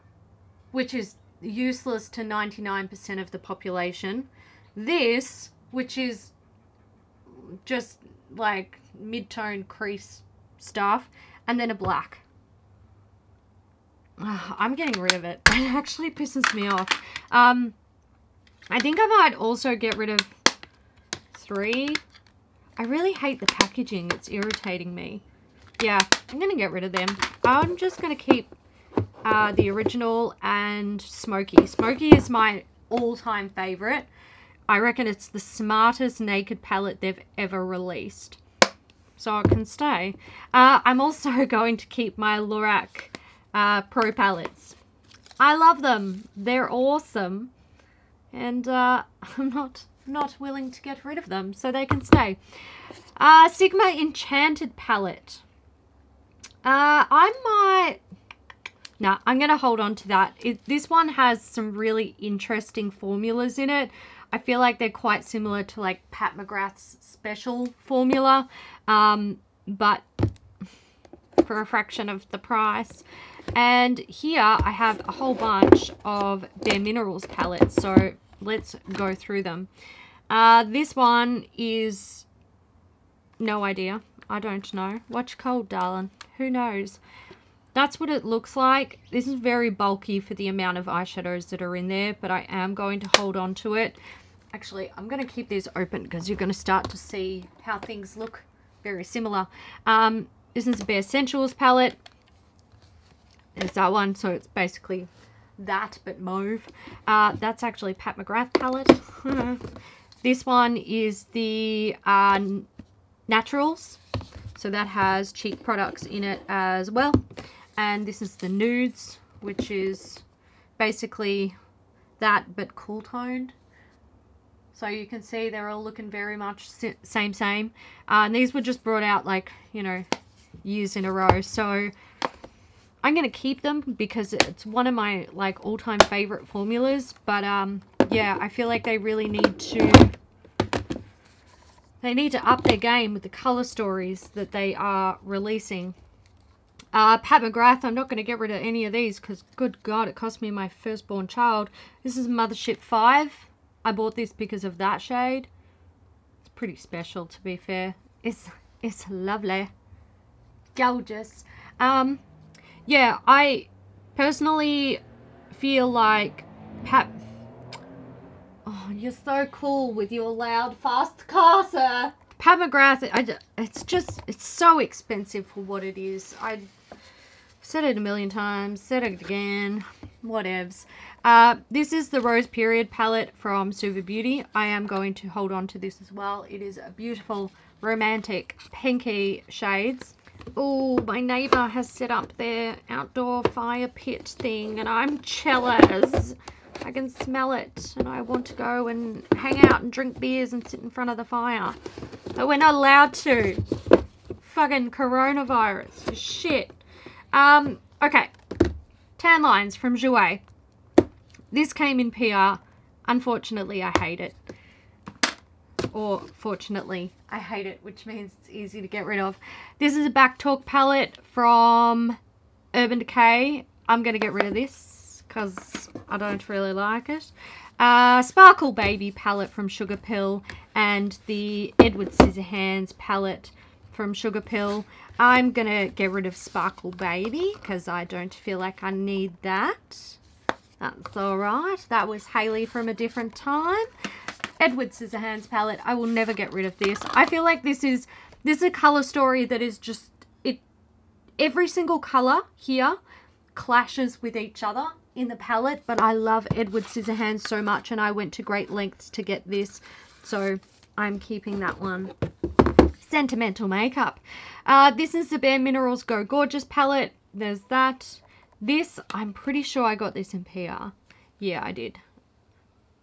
which is useless to ninety-nine percent of the population. This, which is just like mid-tone crease stuff, and then a black. Ugh, I'm getting rid of it. It actually pisses me off. Um, I think I might also get rid of three. I really hate the packaging. It's irritating me. Yeah, I'm going to get rid of them. I'm just going to keep... Uh, the original and Smoky. Smoky is my all-time favorite. I reckon it's the smartest Naked palette they've ever released. So it can stay. Uh, I'm also going to keep my Lorac uh, Pro palettes. I love them. They're awesome. And uh, I'm not, not willing to get rid of them, so they can stay. Uh, Sigma Enchanted palette. Uh, I might... Nah, I'm going to hold on to that. It, this one has some really interesting formulas in it. I feel like they're quite similar to like Pat McGrath's special formula, um, but for a fraction of the price. And here I have a whole bunch of Bare Minerals palettes, so let's go through them. Uh, this one is no idea. I don't know. Watch cold, darling. Who knows? That's what it looks like. This is very bulky for the amount of eyeshadows that are in there, but I am going to hold on to it. Actually, I'm going to keep these open because you're going to start to see how things look very similar. Um, this is the Bare Sensuals palette. There's that one, so it's basically that, but mauve. Uh, that's actually Pat McGrath palette. This one is the uh, Naturals. So that has cheek products in it as well. And this is the Nudes, which is basically that but cool toned. So you can see they're all looking very much same, same. Uh, and these were just brought out like, you know, years in a row. So I'm going to keep them because it's one of my like all-time favorite formulas. But um, yeah, I feel like they really need to, they need to up their game with the color stories that they are releasing. Uh, Pat McGrath, I'm not going to get rid of any of these because, good God, it cost me my firstborn child. This is Mothership five. I bought this because of that shade. It's pretty special, to be fair. It's, it's lovely. Gorgeous. Um, yeah, I personally feel like Pat... Oh, you're so cool with your loud, fast car, sir. Pat McGrath, I, it's just, it's so expensive for what it is. I said it a million times, said it again, whatevs. Uh, this is the Rose Period palette from Suva Beauty. I am going to hold on to this as well. It is a beautiful, romantic, pinky shades. Oh, my neighbour has set up their outdoor fire pit thing and I'm jealous. I can smell it and I want to go and hang out and drink beers and sit in front of the fire. But we're not allowed to. Fucking coronavirus. Shit. Um, okay. Tan lines from Jouer. This came in P R. Unfortunately, I hate it. Or, fortunately, I hate it, which means it's easy to get rid of. This is a Back Talk palette from Urban Decay. I'm going to get rid of this, because I don't really like it. Uh, Sparkle Baby palette from Sugar Pill and the Edward Scissorhands palette from Sugar Pill. I'm going to get rid of Sparkle Baby because I don't feel like I need that. That's alright. That was Hayley from a different time. Edward Scissorhands palette. I will never get rid of this. I feel like this is, this is a colour story that is just, it. every single colour here clashes with each other in the palette, but I love Edward Scissorhands so much and I went to great lengths to get this, so I'm keeping that one. Sentimental Makeup. Uh, this is the Bare Minerals Go Gorgeous palette. There's that. This, I'm pretty sure I got this in P R. Yeah, I did.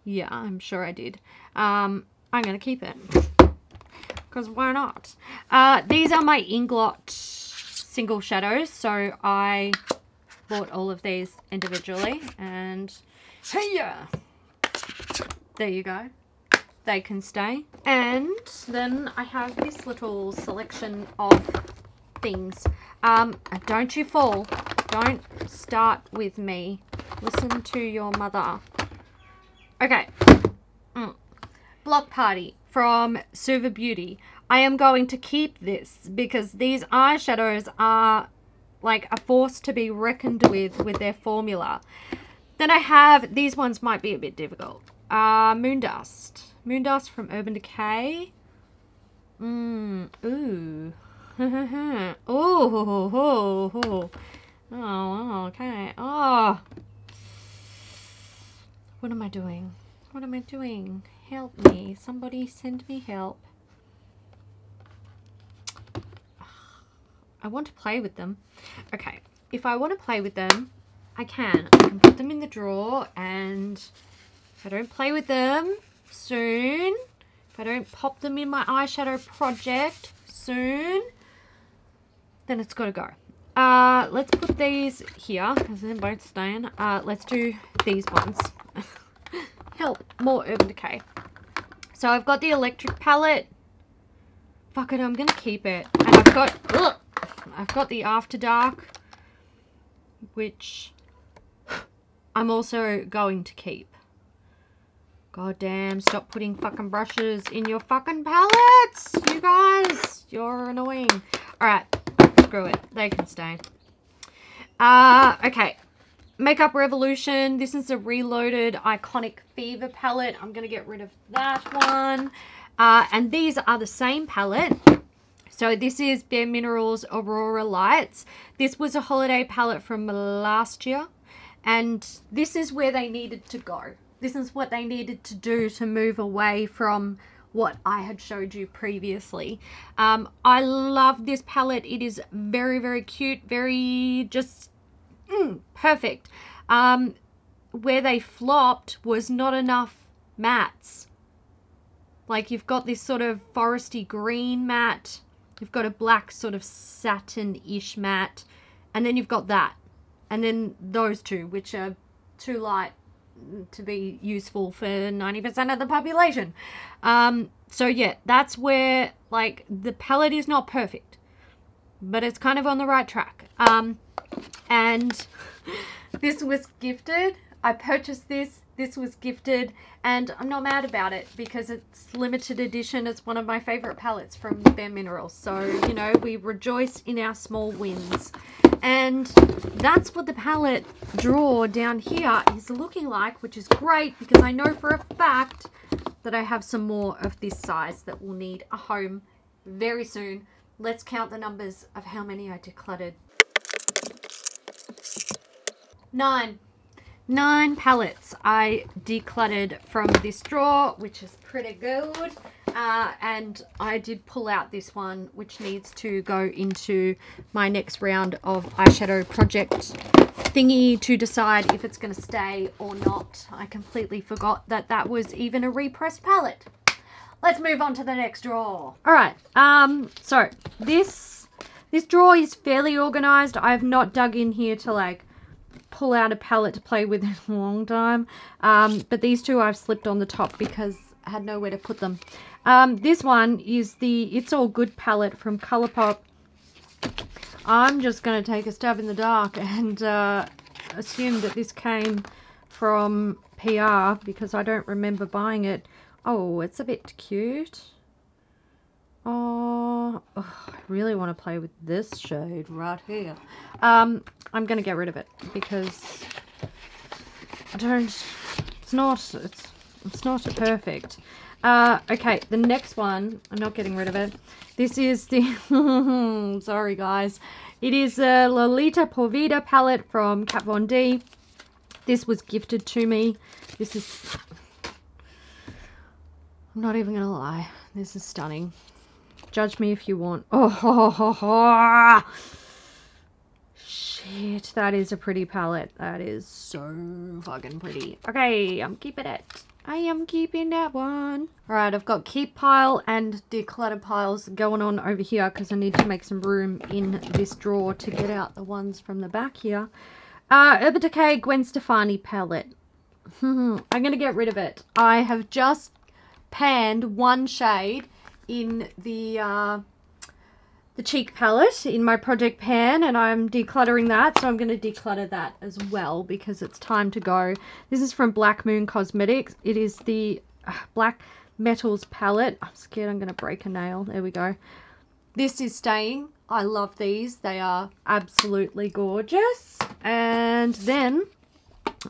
Yeah, I'm sure I did. Um, I'm going to keep it because why not? Uh, these are my Inglot single shadows, so I bought all of these individually and yeah, there you go, they can stay. And then I have this little selection of things. Um don't you fall, don't start with me, listen to your mother. Okay. mm. Block Party from Suva Beauty. I am going to keep this because these eyeshadows are like a force to be reckoned with with their formula. Then I have, these ones might be a bit difficult. Uh, Moondust. Moondust from Urban Decay. Mmm. Ooh. Ooh. Oh, oh, oh, okay. Oh. What am I doing? What am I doing? Help me. Somebody send me help. I want to play with them. Okay, if I want to play with them, I can. I can put them in the drawer, and if I don't play with them soon, if I don't pop them in my eyeshadow project soon, then it's got to go. Uh, let's put these here, because they're both staying. Uh, let's do these ones. Help, more Urban Decay. So I've got the Electric palette. Fuck it, I'm going to keep it. And I've got... Ugh, I've got the After Dark, which I'm also going to keep. God damn, stop putting fucking brushes in your fucking palettes, you guys. You're annoying. Alright, screw it. They can stay. Uh, okay. Makeup Revolution. This is a Reloaded Iconic Fever palette. I'm going to get rid of that one. Uh, and these are the same palette. So this is Bare Minerals Aurora Lights. This was a holiday palette from last year. And this is where they needed to go. This is what they needed to do to move away from what I had showed you previously. Um, I love this palette. It is very, very cute. Very just mm, perfect. Um, where they flopped was not enough mattes. Like you've got this sort of foresty green matte. You've got a black sort of satin-ish matte. And then you've got that. and then those two, which are too light to be useful for ninety percent of the population. Um, so yeah, that's where like the palette is not perfect, but it's kind of on the right track. Um, and this was gifted. I purchased this, this was gifted, and I'm not mad about it because it's limited edition. It's one of my favorite palettes from Bare Minerals. So, you know, we rejoice in our small wins. And that's what the palette drawer down here is looking like, which is great because I know for a fact that I have some more of this size that will need a home very soon. Let's count the numbers of how many I decluttered. Nine. Nine palettes I decluttered from this drawer, which is pretty good. Uh, and I did pull out this one, which needs to go into my next round of eyeshadow project thingy to decide if it's going to stay or not. I completely forgot that that was even a repressed palette. Let's move on to the next drawer. All right. Um. So this this drawer is fairly organized. I have not dug in here to like pull out a palette to play with in a long time, um, but these two I've slipped on the top because I had nowhere to put them. Um, this one is the It's All Good palette from ColourPop. I'm just going to take a stab in the dark and uh, assume that this came from P R because I don't remember buying it. Oh, it's a bit cute. Oh, oh, I really want to play with this shade right here. Um, I'm going to get rid of it because I don't, it's not, it's, it's not perfect. Uh, okay, the next one, I'm not getting rid of it. This is the, sorry guys, it is a Lolita Por Vida palette from Kat Von D. This was gifted to me. This is, I'm not even going to lie, this is stunning. Judge me if you want. Oh, ho, ho, ho. Shit, that is a pretty palette. That is so fucking pretty. Okay, I'm keeping it. I am keeping that one. All right, I've got keep pile and declutter piles going on over here because I need to make some room in this drawer to get out the ones from the back here. Uh, Urban Decay Gwen Stefani palette. I'm going to get rid of it. I have just panned one shade in the uh, the cheek palette in my project pan, and I'm decluttering that, so I'm going to declutter that as well because it's time to go. This is from Black Moon Cosmetics. It is the uh, Black Metals palette. I'm scared I'm going to break a nail. There we go. This is staying. I love these. They are absolutely gorgeous. And then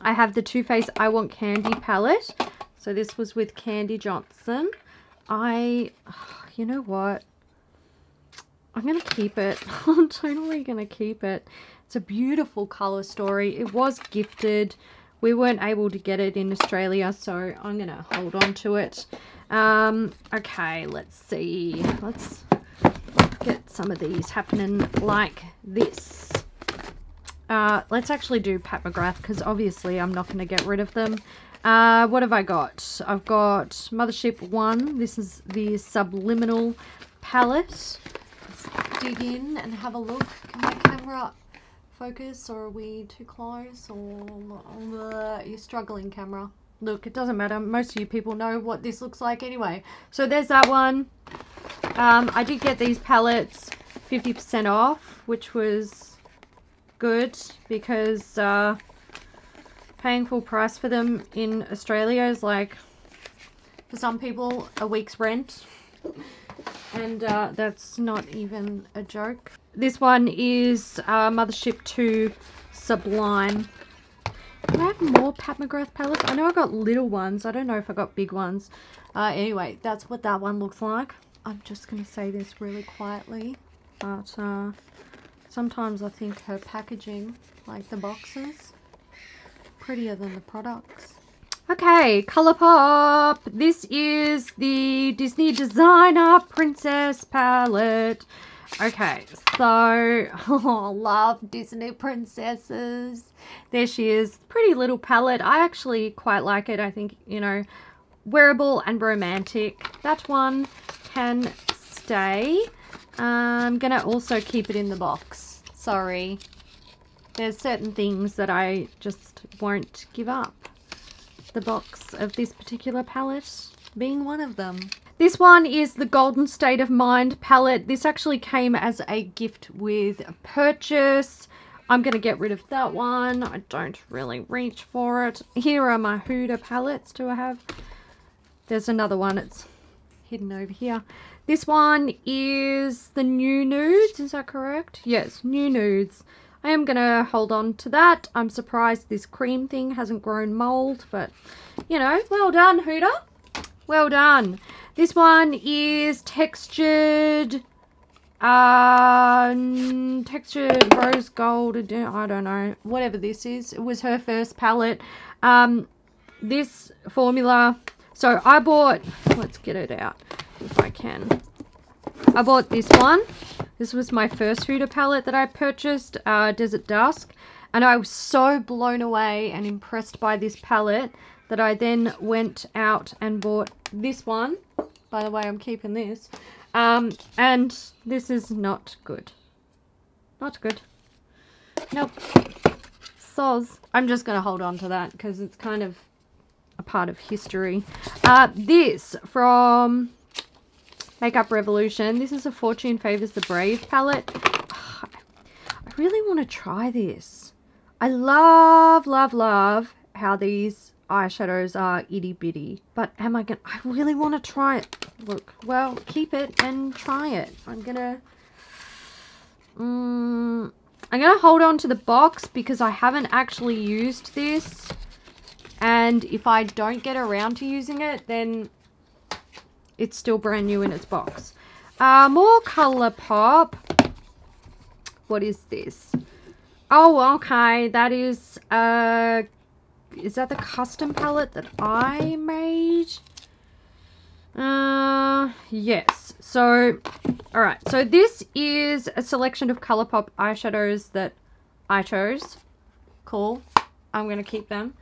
I have the Too Faced I Want Candy palette. So this was with Candy Johnson. I, you know what, I'm going to keep it. I'm totally going to keep it. It's a beautiful colour story. It was gifted. We weren't able to get it in Australia, so I'm going to hold on to it. Um, okay, let's see. Let's get some of these happening like this. Uh, let's actually do Pat McGrath because obviously I'm not going to get rid of them. Uh, what have I got? I've got Mothership one. This is the Subliminal palette. Let's dig in and have a look. Can my camera focus, or are we too close? Or uh, you're struggling, camera. Look, it doesn't matter. Most of you people know what this looks like anyway. So there's that one. Um, I did get these palettes fifty percent off, which was good because... Uh, paying full price for them in Australia is like, for some people, a week's rent. And uh, that's not even a joke. This one is uh, Mothership two Sublime. Do I have more Pat McGrath palettes? I know I got little ones. I don't know if I got big ones. Uh, anyway, that's what that one looks like. I'm just going to say this really quietly. But uh, sometimes I think her packaging, like the boxes... prettier than the products. Okay, ColourPop. This is the Disney Designer Princess palette. Okay, so oh, love Disney princesses. There she is. Pretty little palette. I actually quite like it. I think, you know, wearable and romantic. That one can stay. I'm gonna also keep it in the box. Sorry. there's certain things that I just won't give up. The box of this particular palette being one of them. This one is the Golden State of Mind palette. This actually came as a gift with a purchase. I'm going to get rid of that one. I don't really reach for it. Here are my Huda palettes. Do I have? There's another one. It's hidden over here. This one is the New Nudes. Is that correct? Yes, New Nudes. I am going to hold on to that. I'm surprised this cream thing hasn't grown mold, but, you know, well done, Huda. Well done. This one is textured... Um, textured rose gold, I don't know, whatever this is. It was her first palette. Um, this formula, so I bought, let's get it out if I can. I bought this one. This was my first Huda palette that I purchased, uh, Desert Dusk. And I was so blown away and impressed by this palette that I then went out and bought this one. By the way, I'm keeping this. Um, and this is not good. Not good. Nope. Soz. I'm just going to hold on to that because it's kind of a part of history. Uh, this from Makeup Revolution. This is a Fortune Favours the Brave palette. Oh, I really want to try this. I love, love, love how these eyeshadows are itty bitty. But am I going to... I really want to try it. Look, well, keep it and try it. I'm gonna um, I'm gonna hold on to the box because I haven't actually used this, and if I don't get around to using it, then it's still brand new in its box. Uh, more ColourPop. What is this? Oh, okay, that is uh is that the custom palette that I made? Uh, yes. So, alright. So this is a selection of ColourPop eyeshadows that I chose. Cool. I'm going to keep them.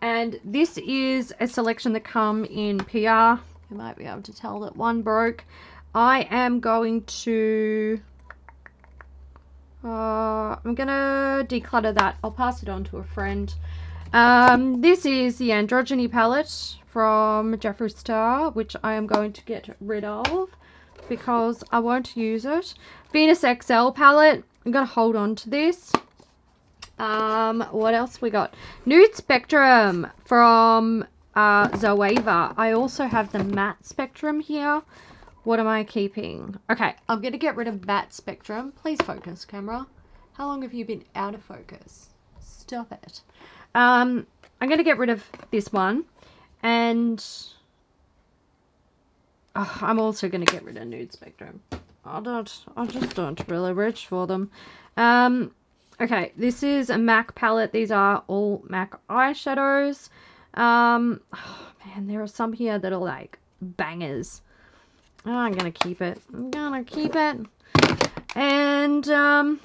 And this is a selection that come in P R. You might be able to tell that one broke. I am going to... Uh, I'm going to declutter that. I'll pass it on to a friend. Um, this is the Androgyny palette from Jeffree Star, which I am going to get rid of because I won't use it. Venus X L palette, I'm going to hold on to this. Um, what else we got? Nude Spectrum from uh, Zoeva. I also have the Matte Spectrum here. What am I keeping? Okay, I'm going to get rid of Matte Spectrum. Please focus, camera. How long have you been out of focus? Stop it. Um, I'm going to get rid of this one. And oh, I'm also going to get rid of Nude Spectrum. I don't, I just don't really reach for them. Um, okay, this is a M A C palette. These are all M A C eyeshadows. Um, oh man, there are some here that are like bangers. Oh, I'm going to keep it. I'm going to keep it. And um,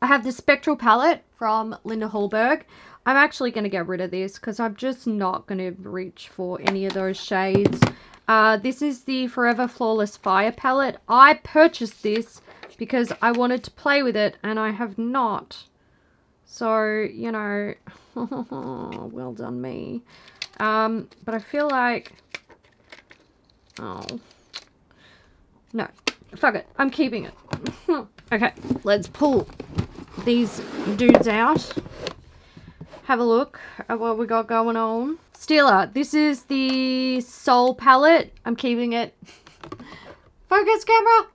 I have the Spectral palette from Linda Hallberg. I'm actually going to get rid of this because I'm just not going to reach for any of those shades. Uh, this is the Forever Flawless Fire palette. I purchased this because I wanted to play with it and I have not. So, you know, well done me. Um, but I feel like... Oh. No. Fuck it. I'm keeping it. Okay, let's pull these dudes out. Have a look at what we got going on. Steeler, this is the Soul palette. I'm keeping it. Focus, camera.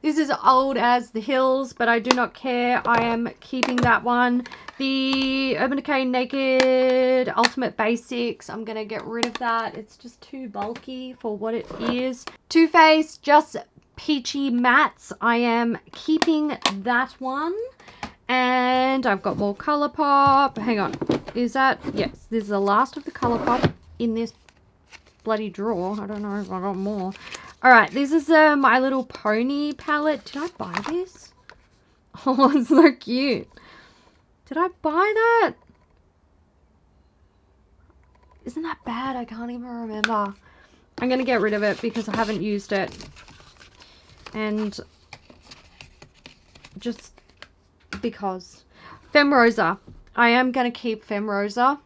This is Old as the Hills, but I do not care. I am keeping that one. The Urban Decay Naked Ultimate Basics. I'm going to get rid of that. It's just too bulky for what it is. Too Faced Just Peachy Mattes. I am keeping that one. And I've got more ColourPop. Hang on. Is that... Yes, this is the last of the ColourPop in this bloody drawer. I don't know if I got more. Alright, this is the My Little Pony palette. Did I buy this? Oh, it's so cute. Did I buy that? Isn't that bad? I can't even remember. I'm going to get rid of it because I haven't used it. And just... because Femrosa. I am going to keep Femrosa.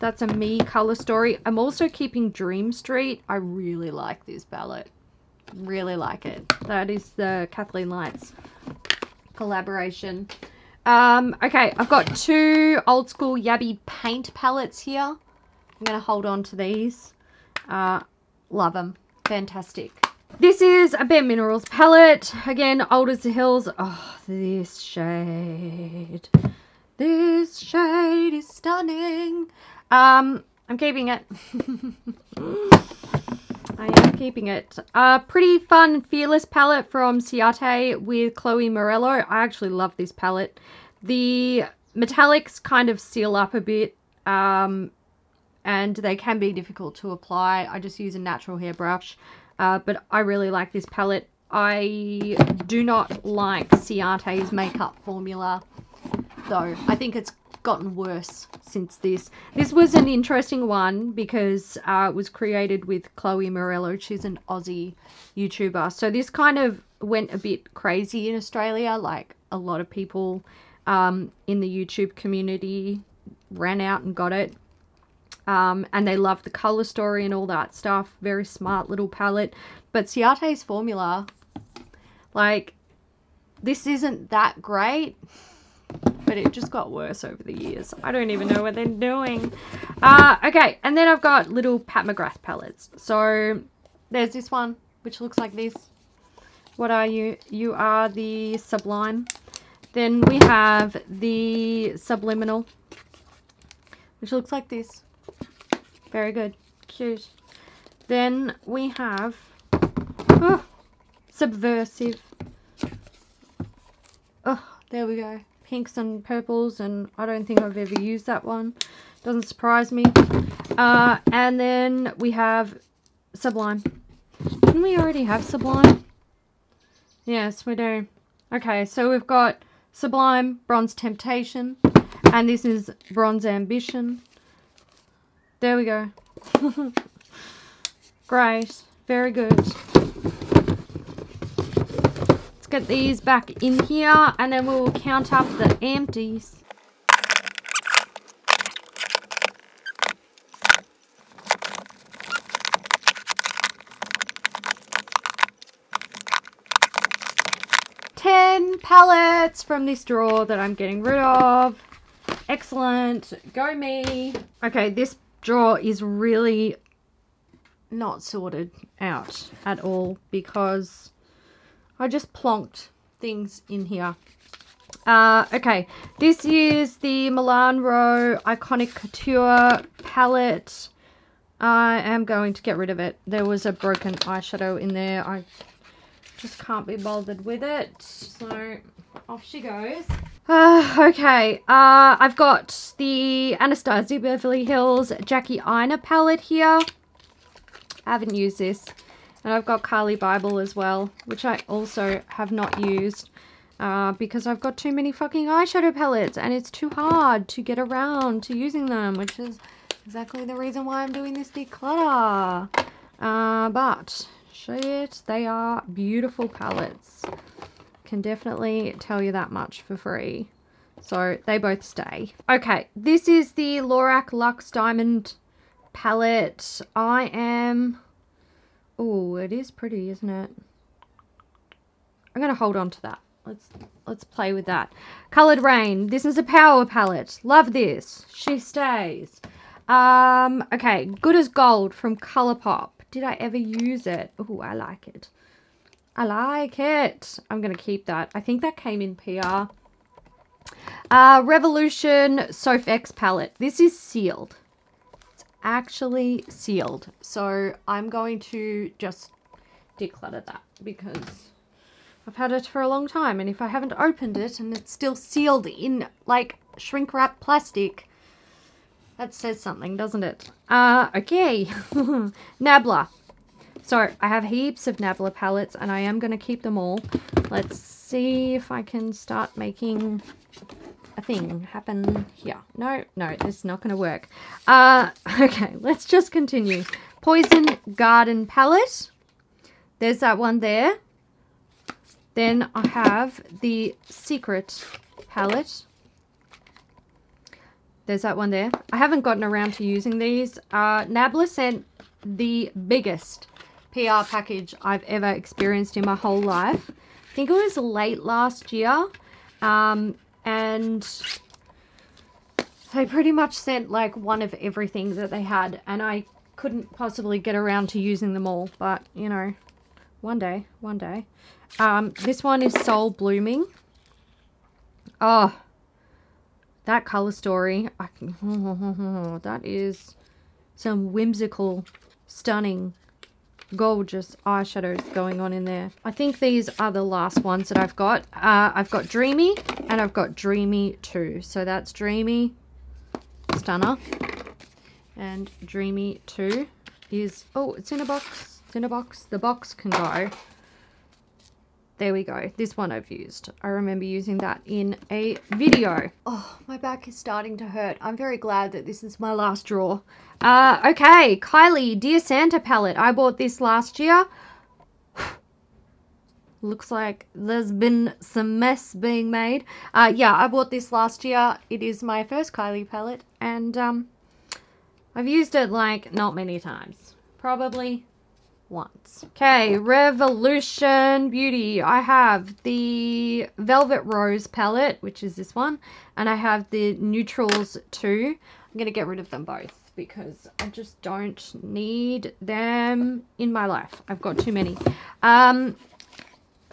That's a me color story. I'm also keeping Dream Street. I really like this palette. Really like it. That is the Kathleen Lights collaboration. Um, okay, I've got two old school Yabby paint palettes here. I'm going to hold on to these. Uh, love them. Fantastic. This is a Bare Minerals palette. Again, old as the hills. Oh, this shade. This shade is stunning. Um, I'm keeping it. I am keeping it. Uh, pretty fun Fearless palette from Ciate with Chloe Morello. I actually love this palette. The metallics kind of seal up a bit, um, and they can be difficult to apply. I just use a natural hairbrush, uh, but I really like this palette. I do not like Ciate's makeup formula, though. I think it's gotten worse since this this was an interesting one because uh it was created with Chloe Morello. She's an Aussie YouTuber, so this kind of went a bit crazy in Australia. Like, a lot of people um in the YouTube community ran out and got it, um and they loved the color story and all that stuff. Very smart little palette, but Ciate's formula, like, this isn't that great. But it just got worse over the years. I don't even know what they're doing. Uh, okay, and then I've got little Pat McGrath palettes. So there's this one, which looks like this. What are you? You are the Sublime. Then we have the Subliminal, which looks like this. Very good. Cute. Then we have oh, Subversive. Oh, there we go. Pinks and purples, and I don't think I've ever used that one. Doesn't surprise me. Uh, and then we have Sublime. Didn't we already have Sublime? Yes, we do. Okay, so we've got Sublime, Bronze Temptation, and this is Bronze Ambition. There we go. Great. Very good. Get these back in here, and then we'll count up the empties. ten palettes from this drawer that I'm getting rid of. Excellent. Go me. Okay, this drawer is really not sorted out at all because I just plonked things in here. Uh, okay, this is the Milan Row Iconic Couture palette. I am going to get rid of it. There was a broken eyeshadow in there. I just can't be bothered with it. So, off she goes. Uh, okay, uh, I've got the Anastasia Beverly Hills Jackie Ina palette here. I haven't used this. And I've got Carly Bible as well, which I also have not used uh, because I've got too many fucking eyeshadow palettes and it's too hard to get around to using them, which is exactly the reason why I'm doing this declutter. Uh, but, shit, they are beautiful palettes. Can definitely tell you that much for free. So, they both stay. Okay, this is the Lorac Luxe Diamond palette. I am... Oh, it is pretty, isn't it? I'm going to hold on to that. Let's let's play with that. Colored Rain. This is a power palette. Love this. She stays. Um, okay, Good as Gold from ColourPop. Did I ever use it? Oh, I like it. I like it. I'm going to keep that. I think that came in P R. Uh, Revolution Sofx palette. This is sealed. Actually sealed, so I'm going to just declutter that because I've had it for a long time, and if I haven't opened it and it's still sealed in like shrink wrap plastic, that says something, doesn't it? Uh, okay. Nabla. So I have heaps of Nabla palettes and I am going to keep them all. Let's see if I can start making a thing happen here. No, no, this is not going to work. Uh, okay, let's just continue. Poison Garden palette. There's that one there. Then I have the Secret palette. There's that one there. I haven't gotten around to using these. Uh, Nabla sent the biggest P R package I've ever experienced in my whole life. I think it was late last year. Um, and they pretty much sent like one of everything that they had. And I couldn't possibly get around to using them all. But, you know, one day, one day. Um, this one is Soul Blooming. Oh, that color story. I can, oh, that is some whimsical, stunning, gorgeous eyeshadows going on in there. I think these are the last ones that I've got. Uh, I've got Dreamy and I've got Dreamy two. So that's Dreamy Stunner and Dreamy two is, oh, it's in a box. It's in a box. The box can go. There we go. This one I've used. I remember using that in a video. Oh, my back is starting to hurt. I'm very glad that this is my last draw. Uh, okay, Kylie Dear Santa palette. I bought this last year. Looks like there's been some mess being made. Uh, yeah, I bought this last year. It is my first Kylie palette, and um, I've used it like not many times. Probably once. Okay, Revolution Beauty. I have the Velvet Rose palette, which is this one, and I have the Neutrals too. I'm gonna get rid of them both because I just don't need them in my life. I've got too many. Um,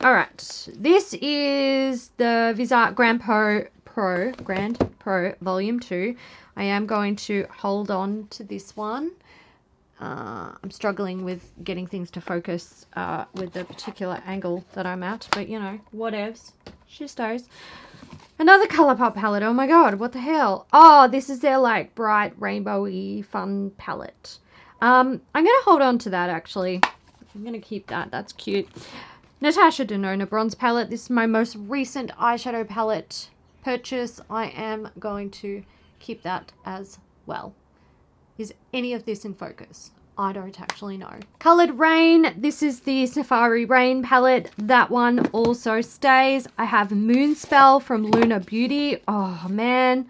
all right, this is the Viseart Grand Pro Pro Grand Pro Volume two. I am going to hold on to this one. Uh, I'm struggling with getting things to focus uh, with the particular angle that I'm at, but you know, whatevs, shistos. Another ColourPop palette, oh my god, what the hell? Oh, this is their like bright, rainbowy, fun palette. Um, I'm going to hold on to that actually. I'm going to keep that, that's cute. Natasha Denona Bronze palette, this is my most recent eyeshadow palette purchase. I am going to keep that as well. Is any of this in focus? I don't actually know. Colored Rain. This is the Safari Rain palette. That one also stays. I have Moonspell from Luna Beauty. Oh, man.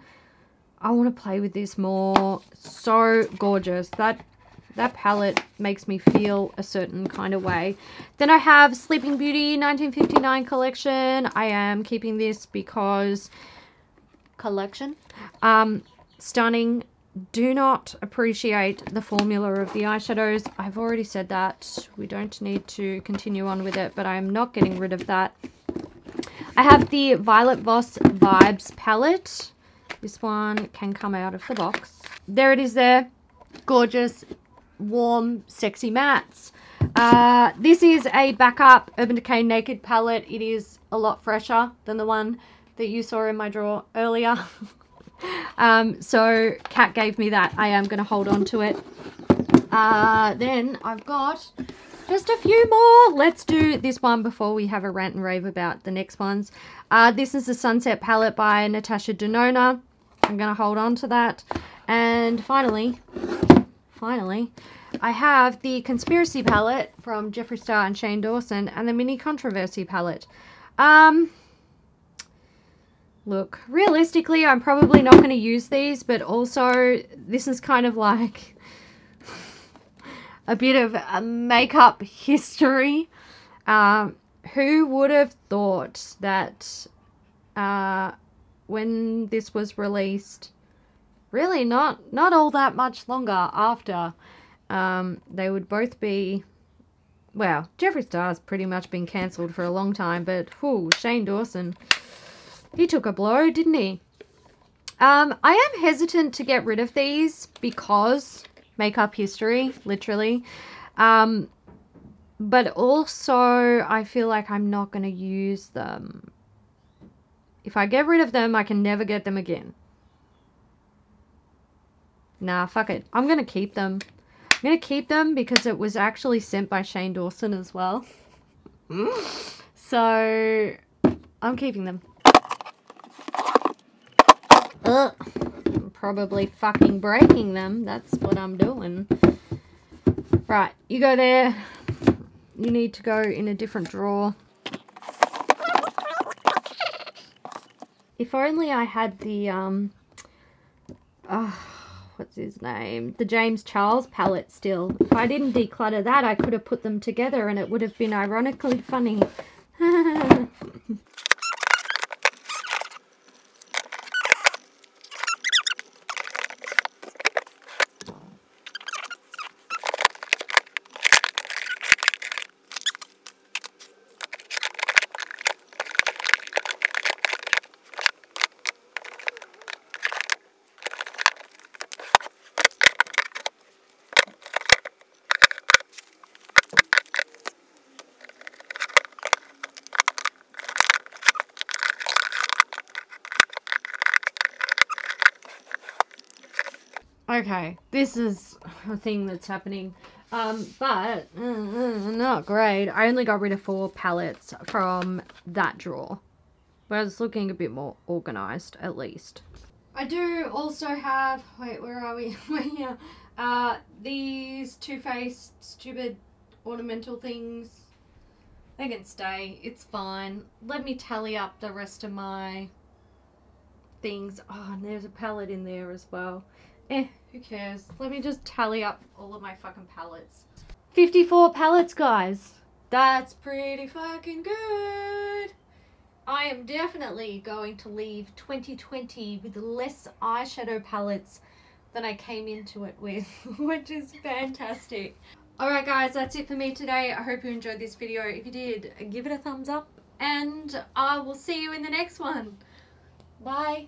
I want to play with this more. So gorgeous. That, that palette makes me feel a certain kind of way. Then I have Sleeping Beauty nineteen fifty-nine collection. I am keeping this because... collection. Um, stunning. Do not appreciate the formula of the eyeshadows. I've already said that. We don't need to continue on with it, but I'm not getting rid of that. I have the Violet Voss Vibes palette. This one can come out of the box. There it is there. Gorgeous, warm, sexy mattes. Uh, this is a backup Urban Decay Naked palette. It is a lot fresher than the one that you saw in my drawer earlier. Um, so Kat gave me that. I am going to hold on to it. Uh, then I've got just a few more. Let's do this one before we have a rant and rave about the next ones. Uh, this is the Sunset palette by Natasha Denona. I'm going to hold on to that. And finally, finally, I have the Conspiracy palette from Jeffree Star and Shane Dawson and the Mini Controversy palette. Um... Look, realistically, I'm probably not going to use these, but also this is kind of like a bit of a makeup history. Um, who would have thought that uh, when this was released, really not, not all that much longer after, um, they would both be... Well, Jeffree Star's pretty much been cancelled for a long time, but whew, Shane Dawson... He took a blow, didn't he? Um, I am hesitant to get rid of these because makeup history, literally. Um, but also, I feel like I'm not going to use them. If I get rid of them, I can never get them again. Nah, fuck it. I'm going to keep them. I'm going to keep them because it was actually sent by Shane Dawson as well. So, I'm keeping them. Ugh. I'm probably fucking breaking them. That's what I'm doing. Right, you go there. You need to go in a different drawer. If only I had the um, oh, what's his name? The James Charles palette still. If I didn't declutter that, I could have put them together and it would have been ironically funny. Okay, this is a thing that's happening, um, but uh, not great. I only got rid of four palettes from that drawer, but I was looking a bit more organised at least. I do also have, wait, where are we? We're here. Uh, these Too Faced stupid ornamental things, they can stay, it's fine. Let me tally up the rest of my things. Oh, and there's a palette in there as well. Eh, who cares? Let me just tally up all of my fucking palettes. fifty-four palettes, guys. That's pretty fucking good. I am definitely going to leave twenty twenty with less eyeshadow palettes than I came into it with, which is fantastic. Alright guys, that's it for me today. I hope you enjoyed this video. If you did, give it a thumbs up and I will see you in the next one. Bye.